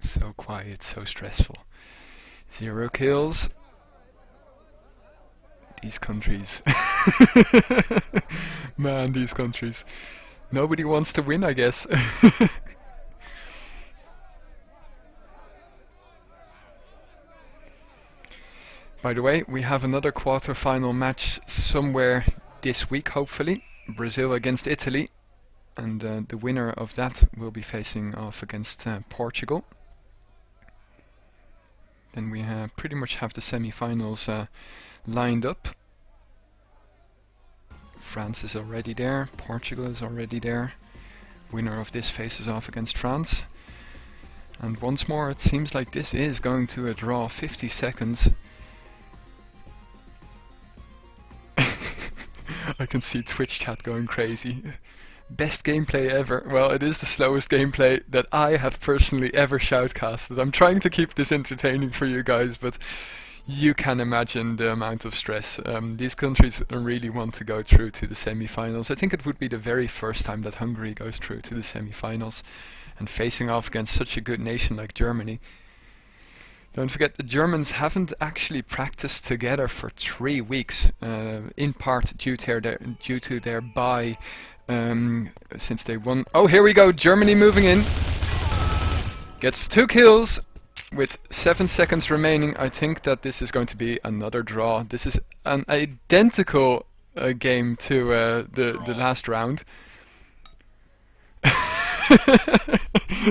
So quiet, so stressful. 0 kills. These countries. Man, these countries. Nobody wants to win, I guess. By the way, we have another quarterfinal match somewhere this week, hopefully. Brazil against Italy. And the winner of that will be facing off against Portugal. Then we pretty much have the semi-finals lined up. France is already there, Portugal is already there. Winner of this faces off against France. And once more it seems like this is going to a draw, 50 seconds. I can see Twitch chat going crazy. Best gameplay ever. Well, it is the slowest gameplay that I have personally ever shoutcasted. I'm trying to keep this entertaining for you guys, but you can imagine the amount of stress. These countries really want to go through to the semi-finals. I think it would be the very first time that Hungary goes through to the semi-finals, and facing off against such a good nation like Germany. Don't forget, the Germans haven't actually practiced together for 3 weeks, in part due to their bye. Since they won. Oh, here we go, Germany moving in. Gets 2 kills with 7 seconds remaining. I think that this is going to be another draw. This is an identical game to the last round.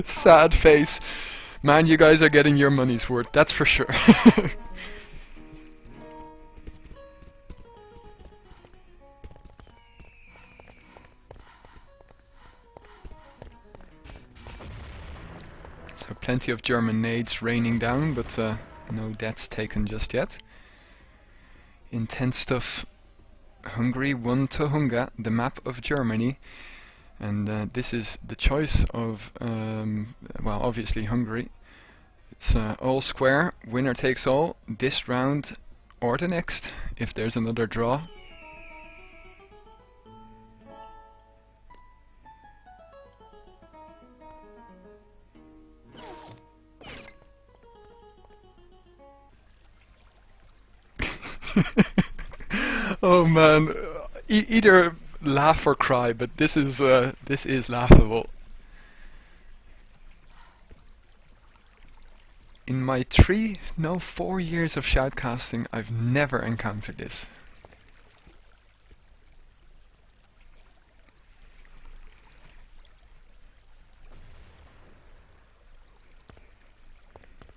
Sad face. Man, you guys are getting your money's worth, that's for sure. So plenty of German nades raining down, but no deaths taken just yet. Intense stuff. Hungary won Tohunga, the map of Germany. And this is the choice of, well, obviously Hungary. It's all square, winner takes all, this round or the next, if there's another draw. Oh man, either laugh or cry, but this is laughable. In my 4 years of shoutcasting, I've never encountered this.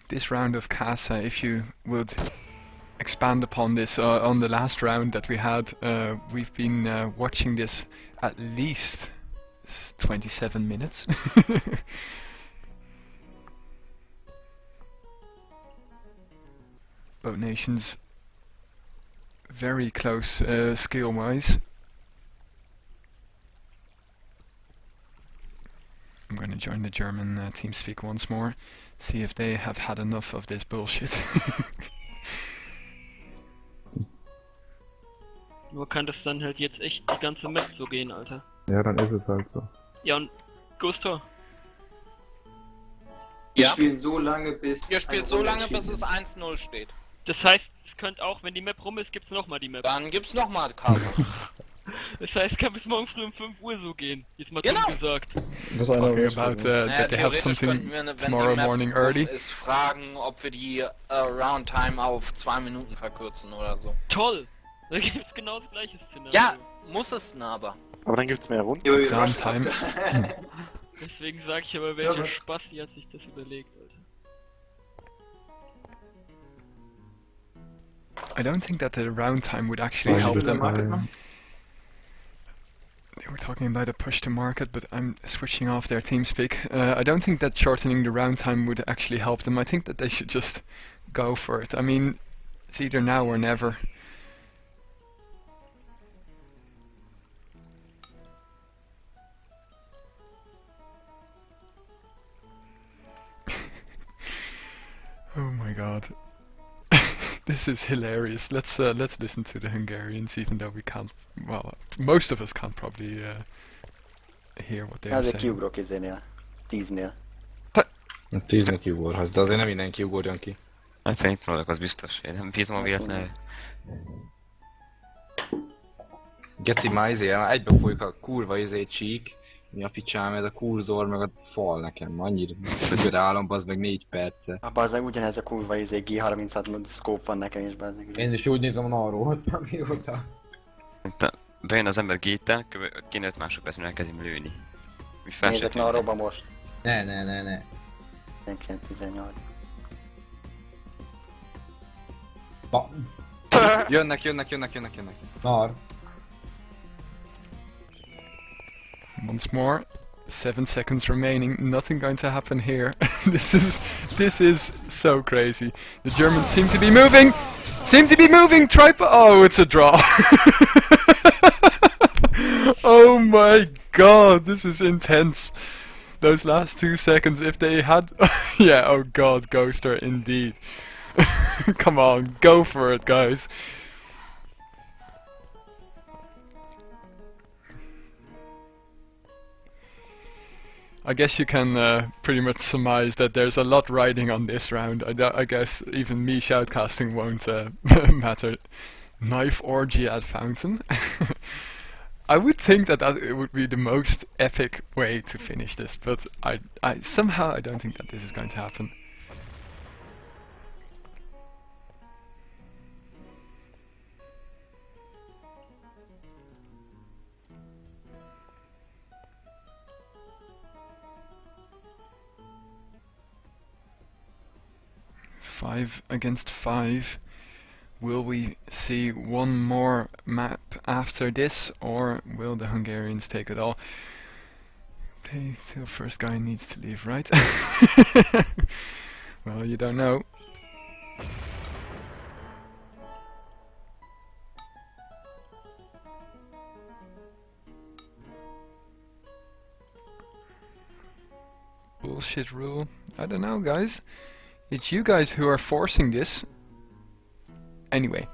This round of Casa, if you would expand upon this on the last round that we had, we've been watching this at least 27 minutes. Both nations very close skill wise. I'm going to join the German TeamSpeak once more, see if they have had enough of this bullshit. Nur kann das dann halt jetzt echt die ganze Map so gehen, Alter. Ja, dann ist es halt so. Ja, und Ghostor. Wir spielen so lange, bis... Ihr spielt so lange, bis es 1-0 steht. Das heißt, es könnte auch, wenn die Map rum ist, gibt's nochmal die Map. Dann gibt's nochmal Casa. Das heißt, kann bis morgen früh um 5 Uhr so gehen. Jetzt mal genau gesagt. Was talking about that they have something wir, tomorrow morning early. Ist fragen, ob wir die Round Time auf 2 Minuten verkürzen oder so. Toll! Da gibt's genau das gleiche Szenario. Ja, muss es denn aber. Aber dann gibt's mehr Runden. Round Time. Deswegen sag ich aber, welcher Spaß, die hat sich das überlegt, Alter. I don't think that the round time would actually help them. They were talking about a push to market, but I'm switching off their TeamSpeak. I don't think that shortening the round time would actually help them. I think that they should just go for it. I mean, it's either now or never. Oh my god. This is hilarious. Let's listen to the Hungarians, even though we can't. Well, most of us can't probably hear what they're saying. Kiugrok izénél, 10-nél. Tíznél kiugorhatsz, de azért nem mindenki ugorjon ki. Hát fénypróbálok, az biztos. Én nem bízom a véletlenül. Geci már izé, egybe folyik a kurva izé csík. Mi a picsám, ez a kurzor meg a fal nekem, annyira szögörálom, bazd meg 4 perce. A bazdmeg ugyanez a kurva izé G36 scope van nekem is, bazdmeg. Én is úgy nézem, arról voltam mióta. Bejön az ember géttel, kéne 5 másodperc, mire elkezdem lőni. Nézzek narróba most. Ne. 19-18. Jönnek. Nar. Once more, 7 seconds remaining. Nothing going to happen here. this is so crazy. The Germans seem to be moving. Oh, it's a draw. Oh my god, this is intense. Those last 2 seconds, if they had, yeah. Oh god, Ghostor indeed. Come on, go for it, guys. I guess you can pretty much surmise that there's a lot riding on this round. I guess even me shoutcasting won't matter. Knife orgy at fountain. I would think that it would be the most epic way to finish this, but I somehow I don't think that this is going to happen. Five against five. Will we see one more map after this, or will the Hungarians take it all? Play till first guy needs to leave, right? Well, you don't know. Bullshit rule. I don't know, guys. It's you guys who are forcing this. Anyway,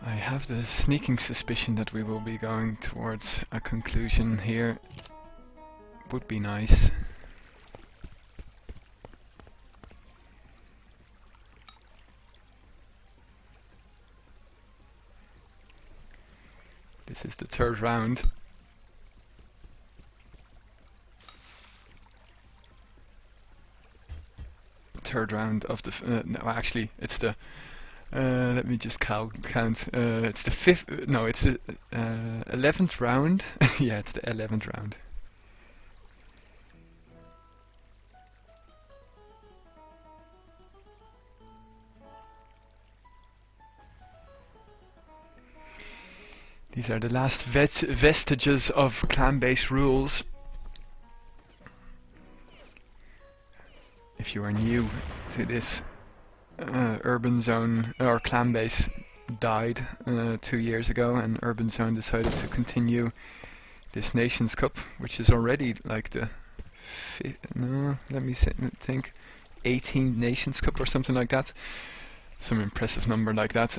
I have the sneaking suspicion that we will be going towards a conclusion here. Would be nice. This is the third round. Third round of the no, actually it's the let me just count it's the fifth, no, it's the 11th round. Yeah, it's the 11th round. These are the last vestiges of clan-based rules. If you are new to this, Urban Zone or Clan Base died 2 years ago, and Urban Zone decided to continue this Nations Cup, which is already like the I think 18th Nations Cup or something like that, some impressive number like that.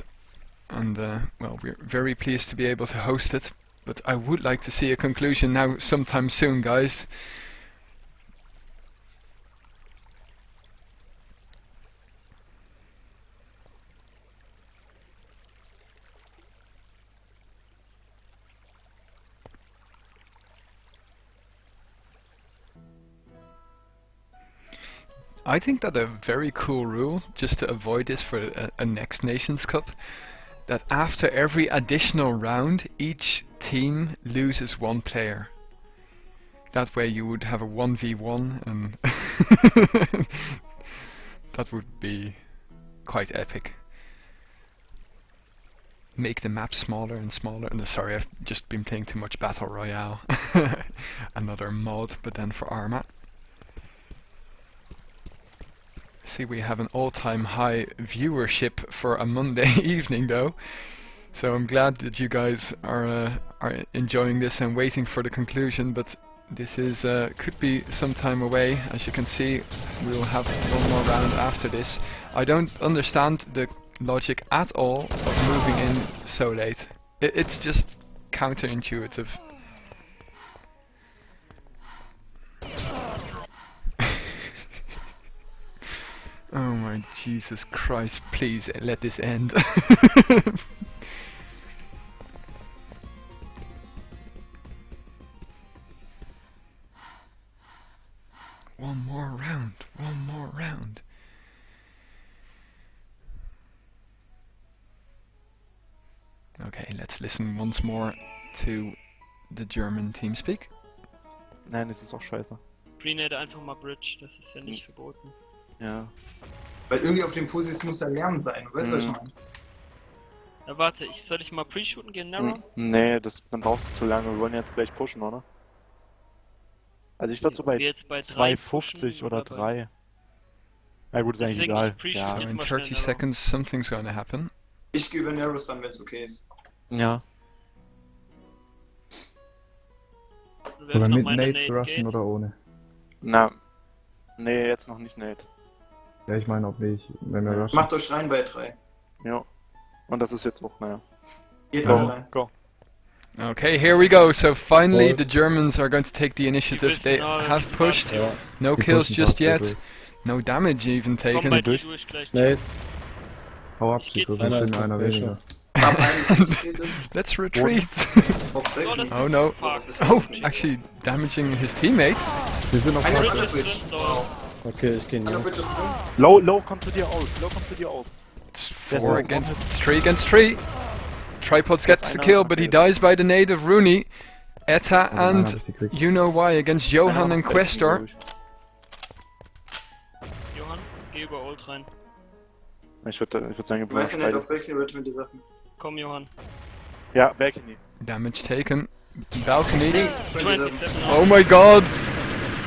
And well, we're very pleased to be able to host it, but I would like to see a conclusion now sometime soon, guys. I think that a very cool rule, just to avoid this for a next Nations Cup, that after every additional round, each team loses one player. That way you would have a 1v1 and that would be quite epic. Make the map smaller and smaller. And sorry, I've just been playing too much Battle Royale. Another mod, but then for Armat. See, we have an all-time high viewership for a Monday evening though. So I'm glad that you guys are enjoying this and waiting for the conclusion, but this is could be some time away. As you can see, we'll have one more round after this. I don't understand the logic at all of moving in so late. It's just counterintuitive. Oh my Jesus Christ, please let this end. One more round, one more round. Okay, let's listen once more to the German TeamSpeak. Nein, das ist auch scheiße. Greenhead einfach mal Bridge, das ist ja nicht verboten. Ja. Weil irgendwie auf den Posis muss da Lärm sein, weißt du was ich meine? Ja, warte, soll ich mal pre-shooten gehen, Narrow? Nee, dann brauchst du zu lange, wir wollen jetzt gleich pushen, oder? Also ich würde so bei 2,50 oder 3. Na gut, ist eigentlich egal. Ja. So in 30 seconds something's gonna happen. Ich gehe über Narrows dann, wenn's okay ist. Ja. Oder mit Nades rushen oder ohne? Na. Nee, jetzt noch nicht Nate. Ja, ich meine, ob nicht, wenn wir rushen. Macht euch rein bei 3. Ja. Und das ist jetzt auch, naja. Geht auch rein. Go. Okay, here we go. So finally the Germans are going to take the initiative. They have pushed. No kills just yet. No damage even taken. Hau ab, Chico, wir sind einer weniger. Let's retreat. Oh no. Oh, actually damaging his teammate. Wir sind auf der Bridge. Okay, ich geh nicht. Low kommt zu dir auf. Low kommt zu dir auf. It's 4 against 3 against 3. Tripods gets the kill, but he dies by the nade of Rooney. Etta and you know why against Johan and Quester. Johan, geh über Ult rein. Ich würde sagen, wir müssen nicht auf Balcony Ridge mit die Sachen. Komm, Johan. Ja, Balcony. Damage taken. Balcony. Oh my god!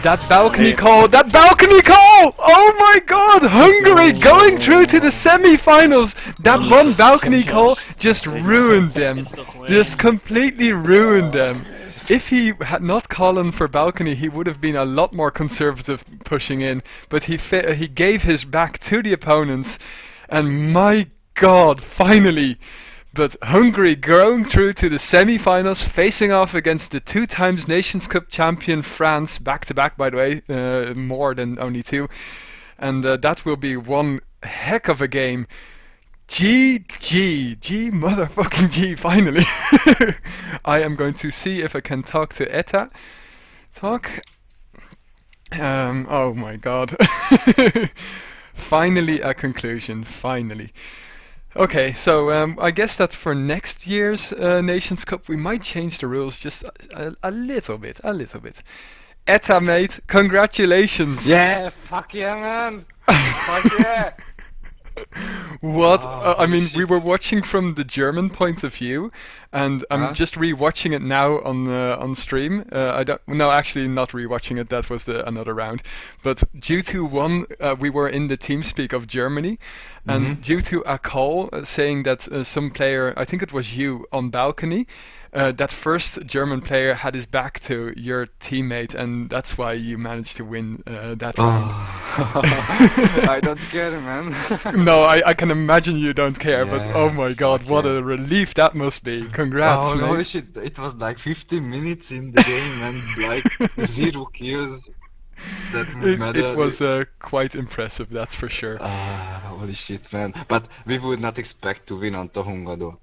That balcony call! That balcony call! Oh my god! Hungary going through to the semi-finals! That one balcony call just ruined them. Just completely ruined them. If he had not called for balcony, he would have been a lot more conservative pushing in. But he gave his back to the opponents. And my god, finally! But Hungary going through to the semi-finals, facing off against the 2-time Nations Cup champion France, back-to-back by the way, more than only 2. And that will be one heck of a game. GG! G motherfucking G, finally! I am going to see if I can talk to Etta. Talk. Oh my god. Finally a conclusion, finally. Okay, so I guess that for next year's Nations Cup we might change the rules just a little bit, a little bit. Etta, mate, congratulations! Yeah, fuck yeah, man! Fuck yeah! What? Oh, I mean, shit. We were watching from the German point of view, and I'm just rewatching it now on stream. I don't. No, actually, not rewatching it. That was another round. But due to one, we were in the TeamSpeak of Germany, and due to a call saying that some player, I think it was you, on balcony, that first German player had his back to your teammate, and that's why you managed to win that round. I don't care, man. No, I can imagine you don't care, yeah, but oh my god, what a relief that must be. Congrats, mate. Holy shit, it was like 15 minutes in the game and like 0 kills. It was quite impressive, that's for sure. Holy shit, man. But we would not expect to win on Tohunga though.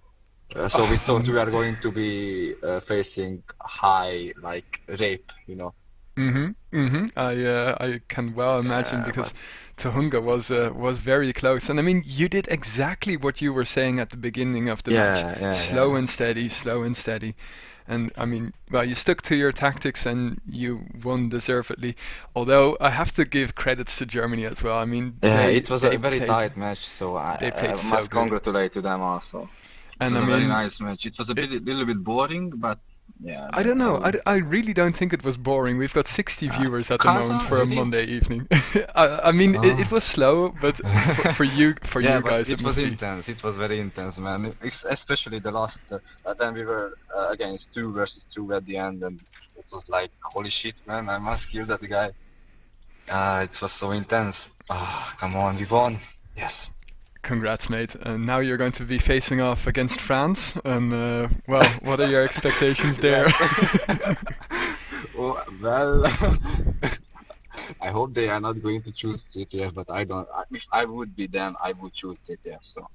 So we thought we are going to be facing high, like, rape, you know. I can well imagine, because Tohunga was very close, and I mean, you did exactly what you were saying at the beginning of the match, slow and steady, and I mean, well, you stuck to your tactics and you won deservedly. Although I have to give credits to Germany as well. I mean, it was a very tight match, so I must congratulate to them also. It was a very nice match. It was a little bit boring, but. Yeah, I don't know. I really don't think it was boring. We've got 60 viewers at the moment for a Monday evening. I mean, it was slow, but for you guys, it was intense. It was very intense, man. Especially the last time we were against 2 versus 2 at the end, and it was like, holy shit, man! I must kill that guy. It was so intense. Ah, come on, we won. Yes. Congrats, mate. And now you're going to be facing off against France. And, well, what are your expectations there? Well, I hope they are not going to choose CTF, but I don't. If I would be them, I would choose CTF. So,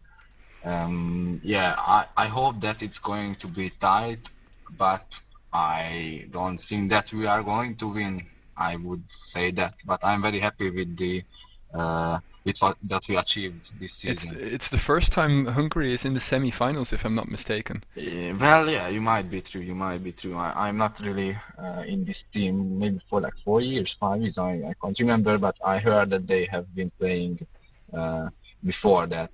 yeah, I hope that it's going to be tight, but I don't think that we are going to win. I would say that. But I'm very happy with the... that we achieved this season. It's the first time Hungary is in the semi-finals, if I'm not mistaken. Well, yeah, you might be true. You might be true. I'm not really in this team, maybe for like 4 years, 5 years. I can't remember, but I heard that they have been playing before that.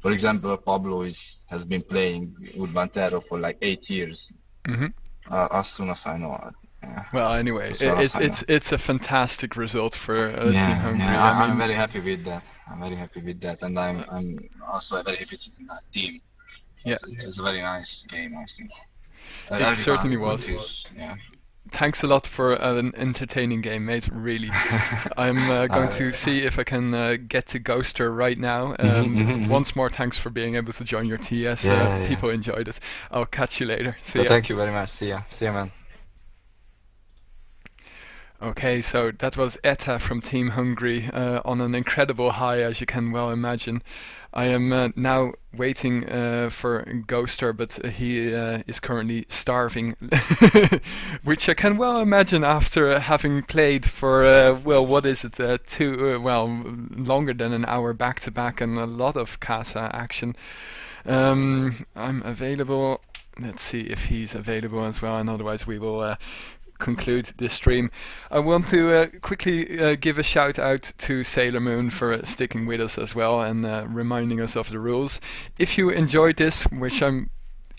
For example, Pablo has been playing Urban Terror for like 8 years. As soon as I know. Well, anyway, it's a fantastic result for Team Hungary. Yeah, I mean, I'm very happy with that. I'm very happy with that, and I'm also very happy with that team. Yeah, it was a very nice game, I think. It certainly was. Yeah. Thanks a lot for an entertaining game, mate. Really, I'm going to see if I can get to Ghostor right now. Once more, thanks for being able to join your TS. People enjoyed it. I'll catch you later. See ya. Thank you very much. See ya. See ya, man. Okay, so that was Eta from Team Hungary on an incredible high, as you can well imagine. I am now waiting for Ghostor, but he is currently starving, which I can well imagine after having played for, well, what is it, longer than an hour back-to-back and a lot of Casa action. I'm available. Let's see if he's available as well, and otherwise we will... conclude this stream. I want to quickly give a shout out to Sailor Moon for sticking with us as well and reminding us of the rules. If you enjoyed this,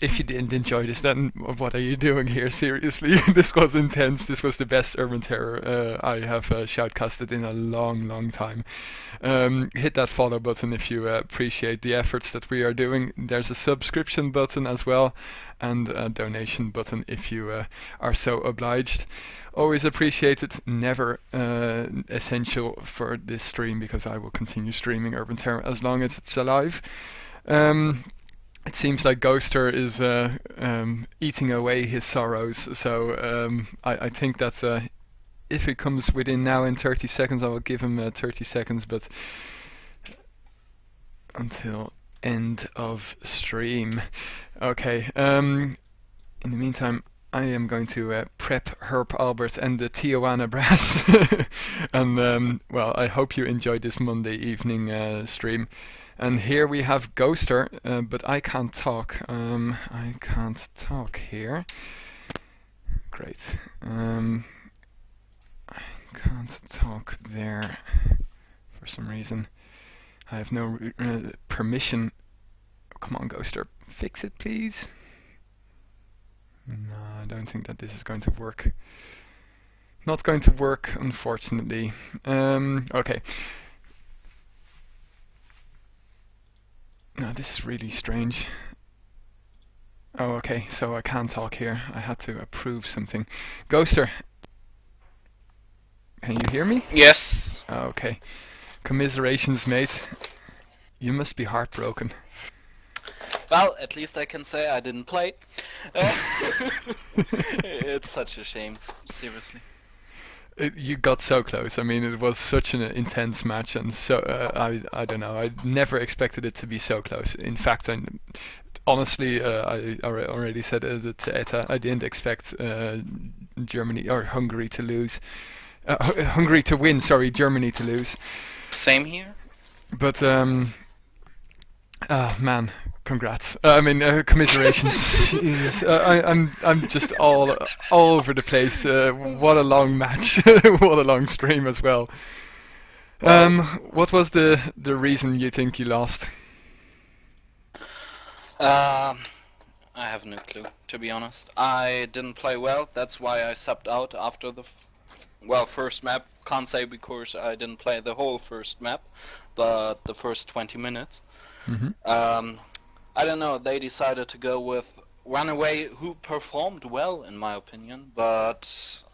if you didn't enjoy this, then what are you doing here? Seriously, this was intense. This was the best Urban Terror I have shoutcasted in a long, long time. Hit that follow button if you appreciate the efforts that we are doing. There's a subscription button as well, and a donation button if you are so obliged. Always appreciated, never essential for this stream, because I will continue streaming Urban Terror as long as it's alive. It seems like Ghostor is eating away his sorrows, so I think that if it comes within now in 30 seconds, I will give him 30 seconds, but until end of stream. Okay, in the meantime, I am going to prep Herb Albert and the Tijuana Brass, and well, I hope you enjoyed this Monday evening stream. And here we have Ghostor, but I can't talk. I can't talk here. Great. I can't talk there for some reason. I have no permission. Oh, come on, Ghostor, fix it, please. No, I don't think that this is going to work. Not going to work, unfortunately. Okay. No, this is really strange. Oh, okay, so I can't talk here. I had to approve something. Ghostor, can you hear me? Yes. Okay. Commiserations, mate. You must be heartbroken. Well, at least I can say I didn't play. It's such a shame, seriously. You got so close. I mean, it was such an intense match, and so I don't know. I never expected it to be so close. In fact, I honestly, I already said that to ETA, I didn't expect Germany or Hungary to lose. Hungary to win, sorry, Germany to lose. Same here. But, man, congrats. I mean, commiserations. Jesus. I'm just all over the place. What a long match. What a long stream as well. What was the reason you think you lost? I have no clue, to be honest. I didn't play well. That's why I subbed out after the first map. Can't say because I didn't play the whole first map, but the first 20 minutes. Mm-hmm. I don't know. They decided to go with Runaway, who performed well, in my opinion, but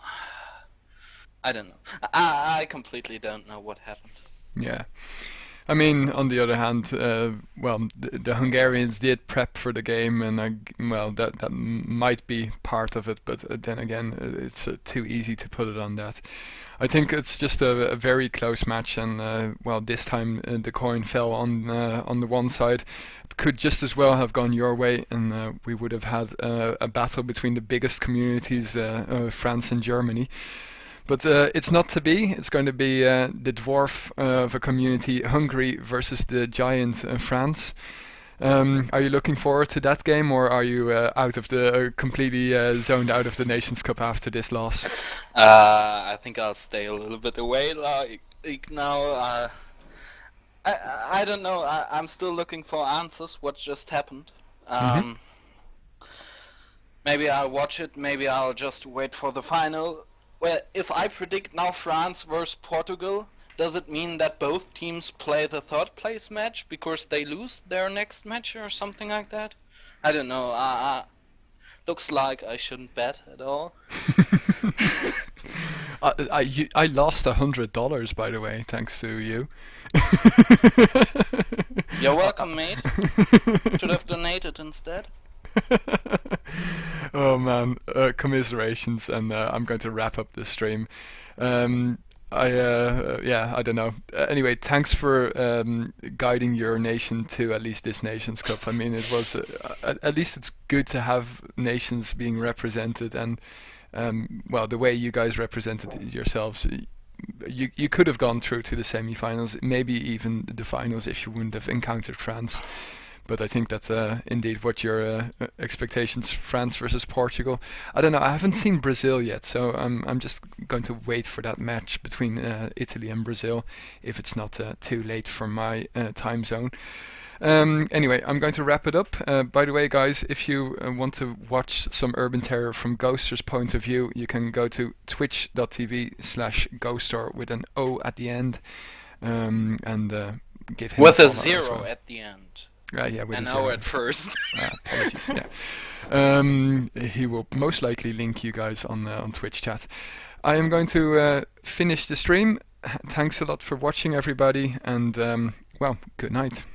I don't know. I completely don't know what happened. Yeah. I mean, on the other hand, well, the Hungarians did prep for the game, and well, that might be part of it. But then again, it's too easy to put it on that. I think it's just a very close match, and well, this time the coin fell on the one side. It could just as well have gone your way, and we would have had a battle between the biggest communities, France and Germany. But it's not to be. It's going to be the dwarf of a community, Hungary, versus the giant, France. Are you looking forward to that game, or are you out of the completely zoned out of the Nations Cup after this loss? I think I'll stay a little bit away. Like now, I don't know. I'm still looking for answers. What just happened? Maybe I'll watch it. Maybe I'll just wait for the final. Well, if I predict now France versus Portugal, does it mean that both teams play the third place match because they lose their next match or something like that? I don't know. Looks like I shouldn't bet at all. I lost $100, by the way, thanks to you. You're welcome, mate. Should have donated instead. Oh man, commiserations, and I'm going to wrap up the stream. Yeah, I don't know. Anyway, thanks for guiding your nation to at least this Nations Cup. I mean, it was at least it's good to have nations being represented, and well, the way you guys represented yourselves, you could have gone through to the semi-finals, maybe even the finals, if you wouldn't have encountered France. But I think that's indeed what your expectations, France versus Portugal. I don't know, I haven't seen Brazil yet, so I'm just going to wait for that match between Italy and Brazil, if it's not too late for my time zone. Anyway, I'm going to wrap it up. By the way, guys, if you want to watch some Urban Terror from Ghoster's point of view, you can go to twitch.tv/Ghostor with an O at the end, and give him with a zero well. At the end. Yeah, an hour at first. Apologies. Yeah. He will most likely link you guys on Twitch chat. I am going to finish the stream. Thanks a lot for watching, everybody, and well, good night.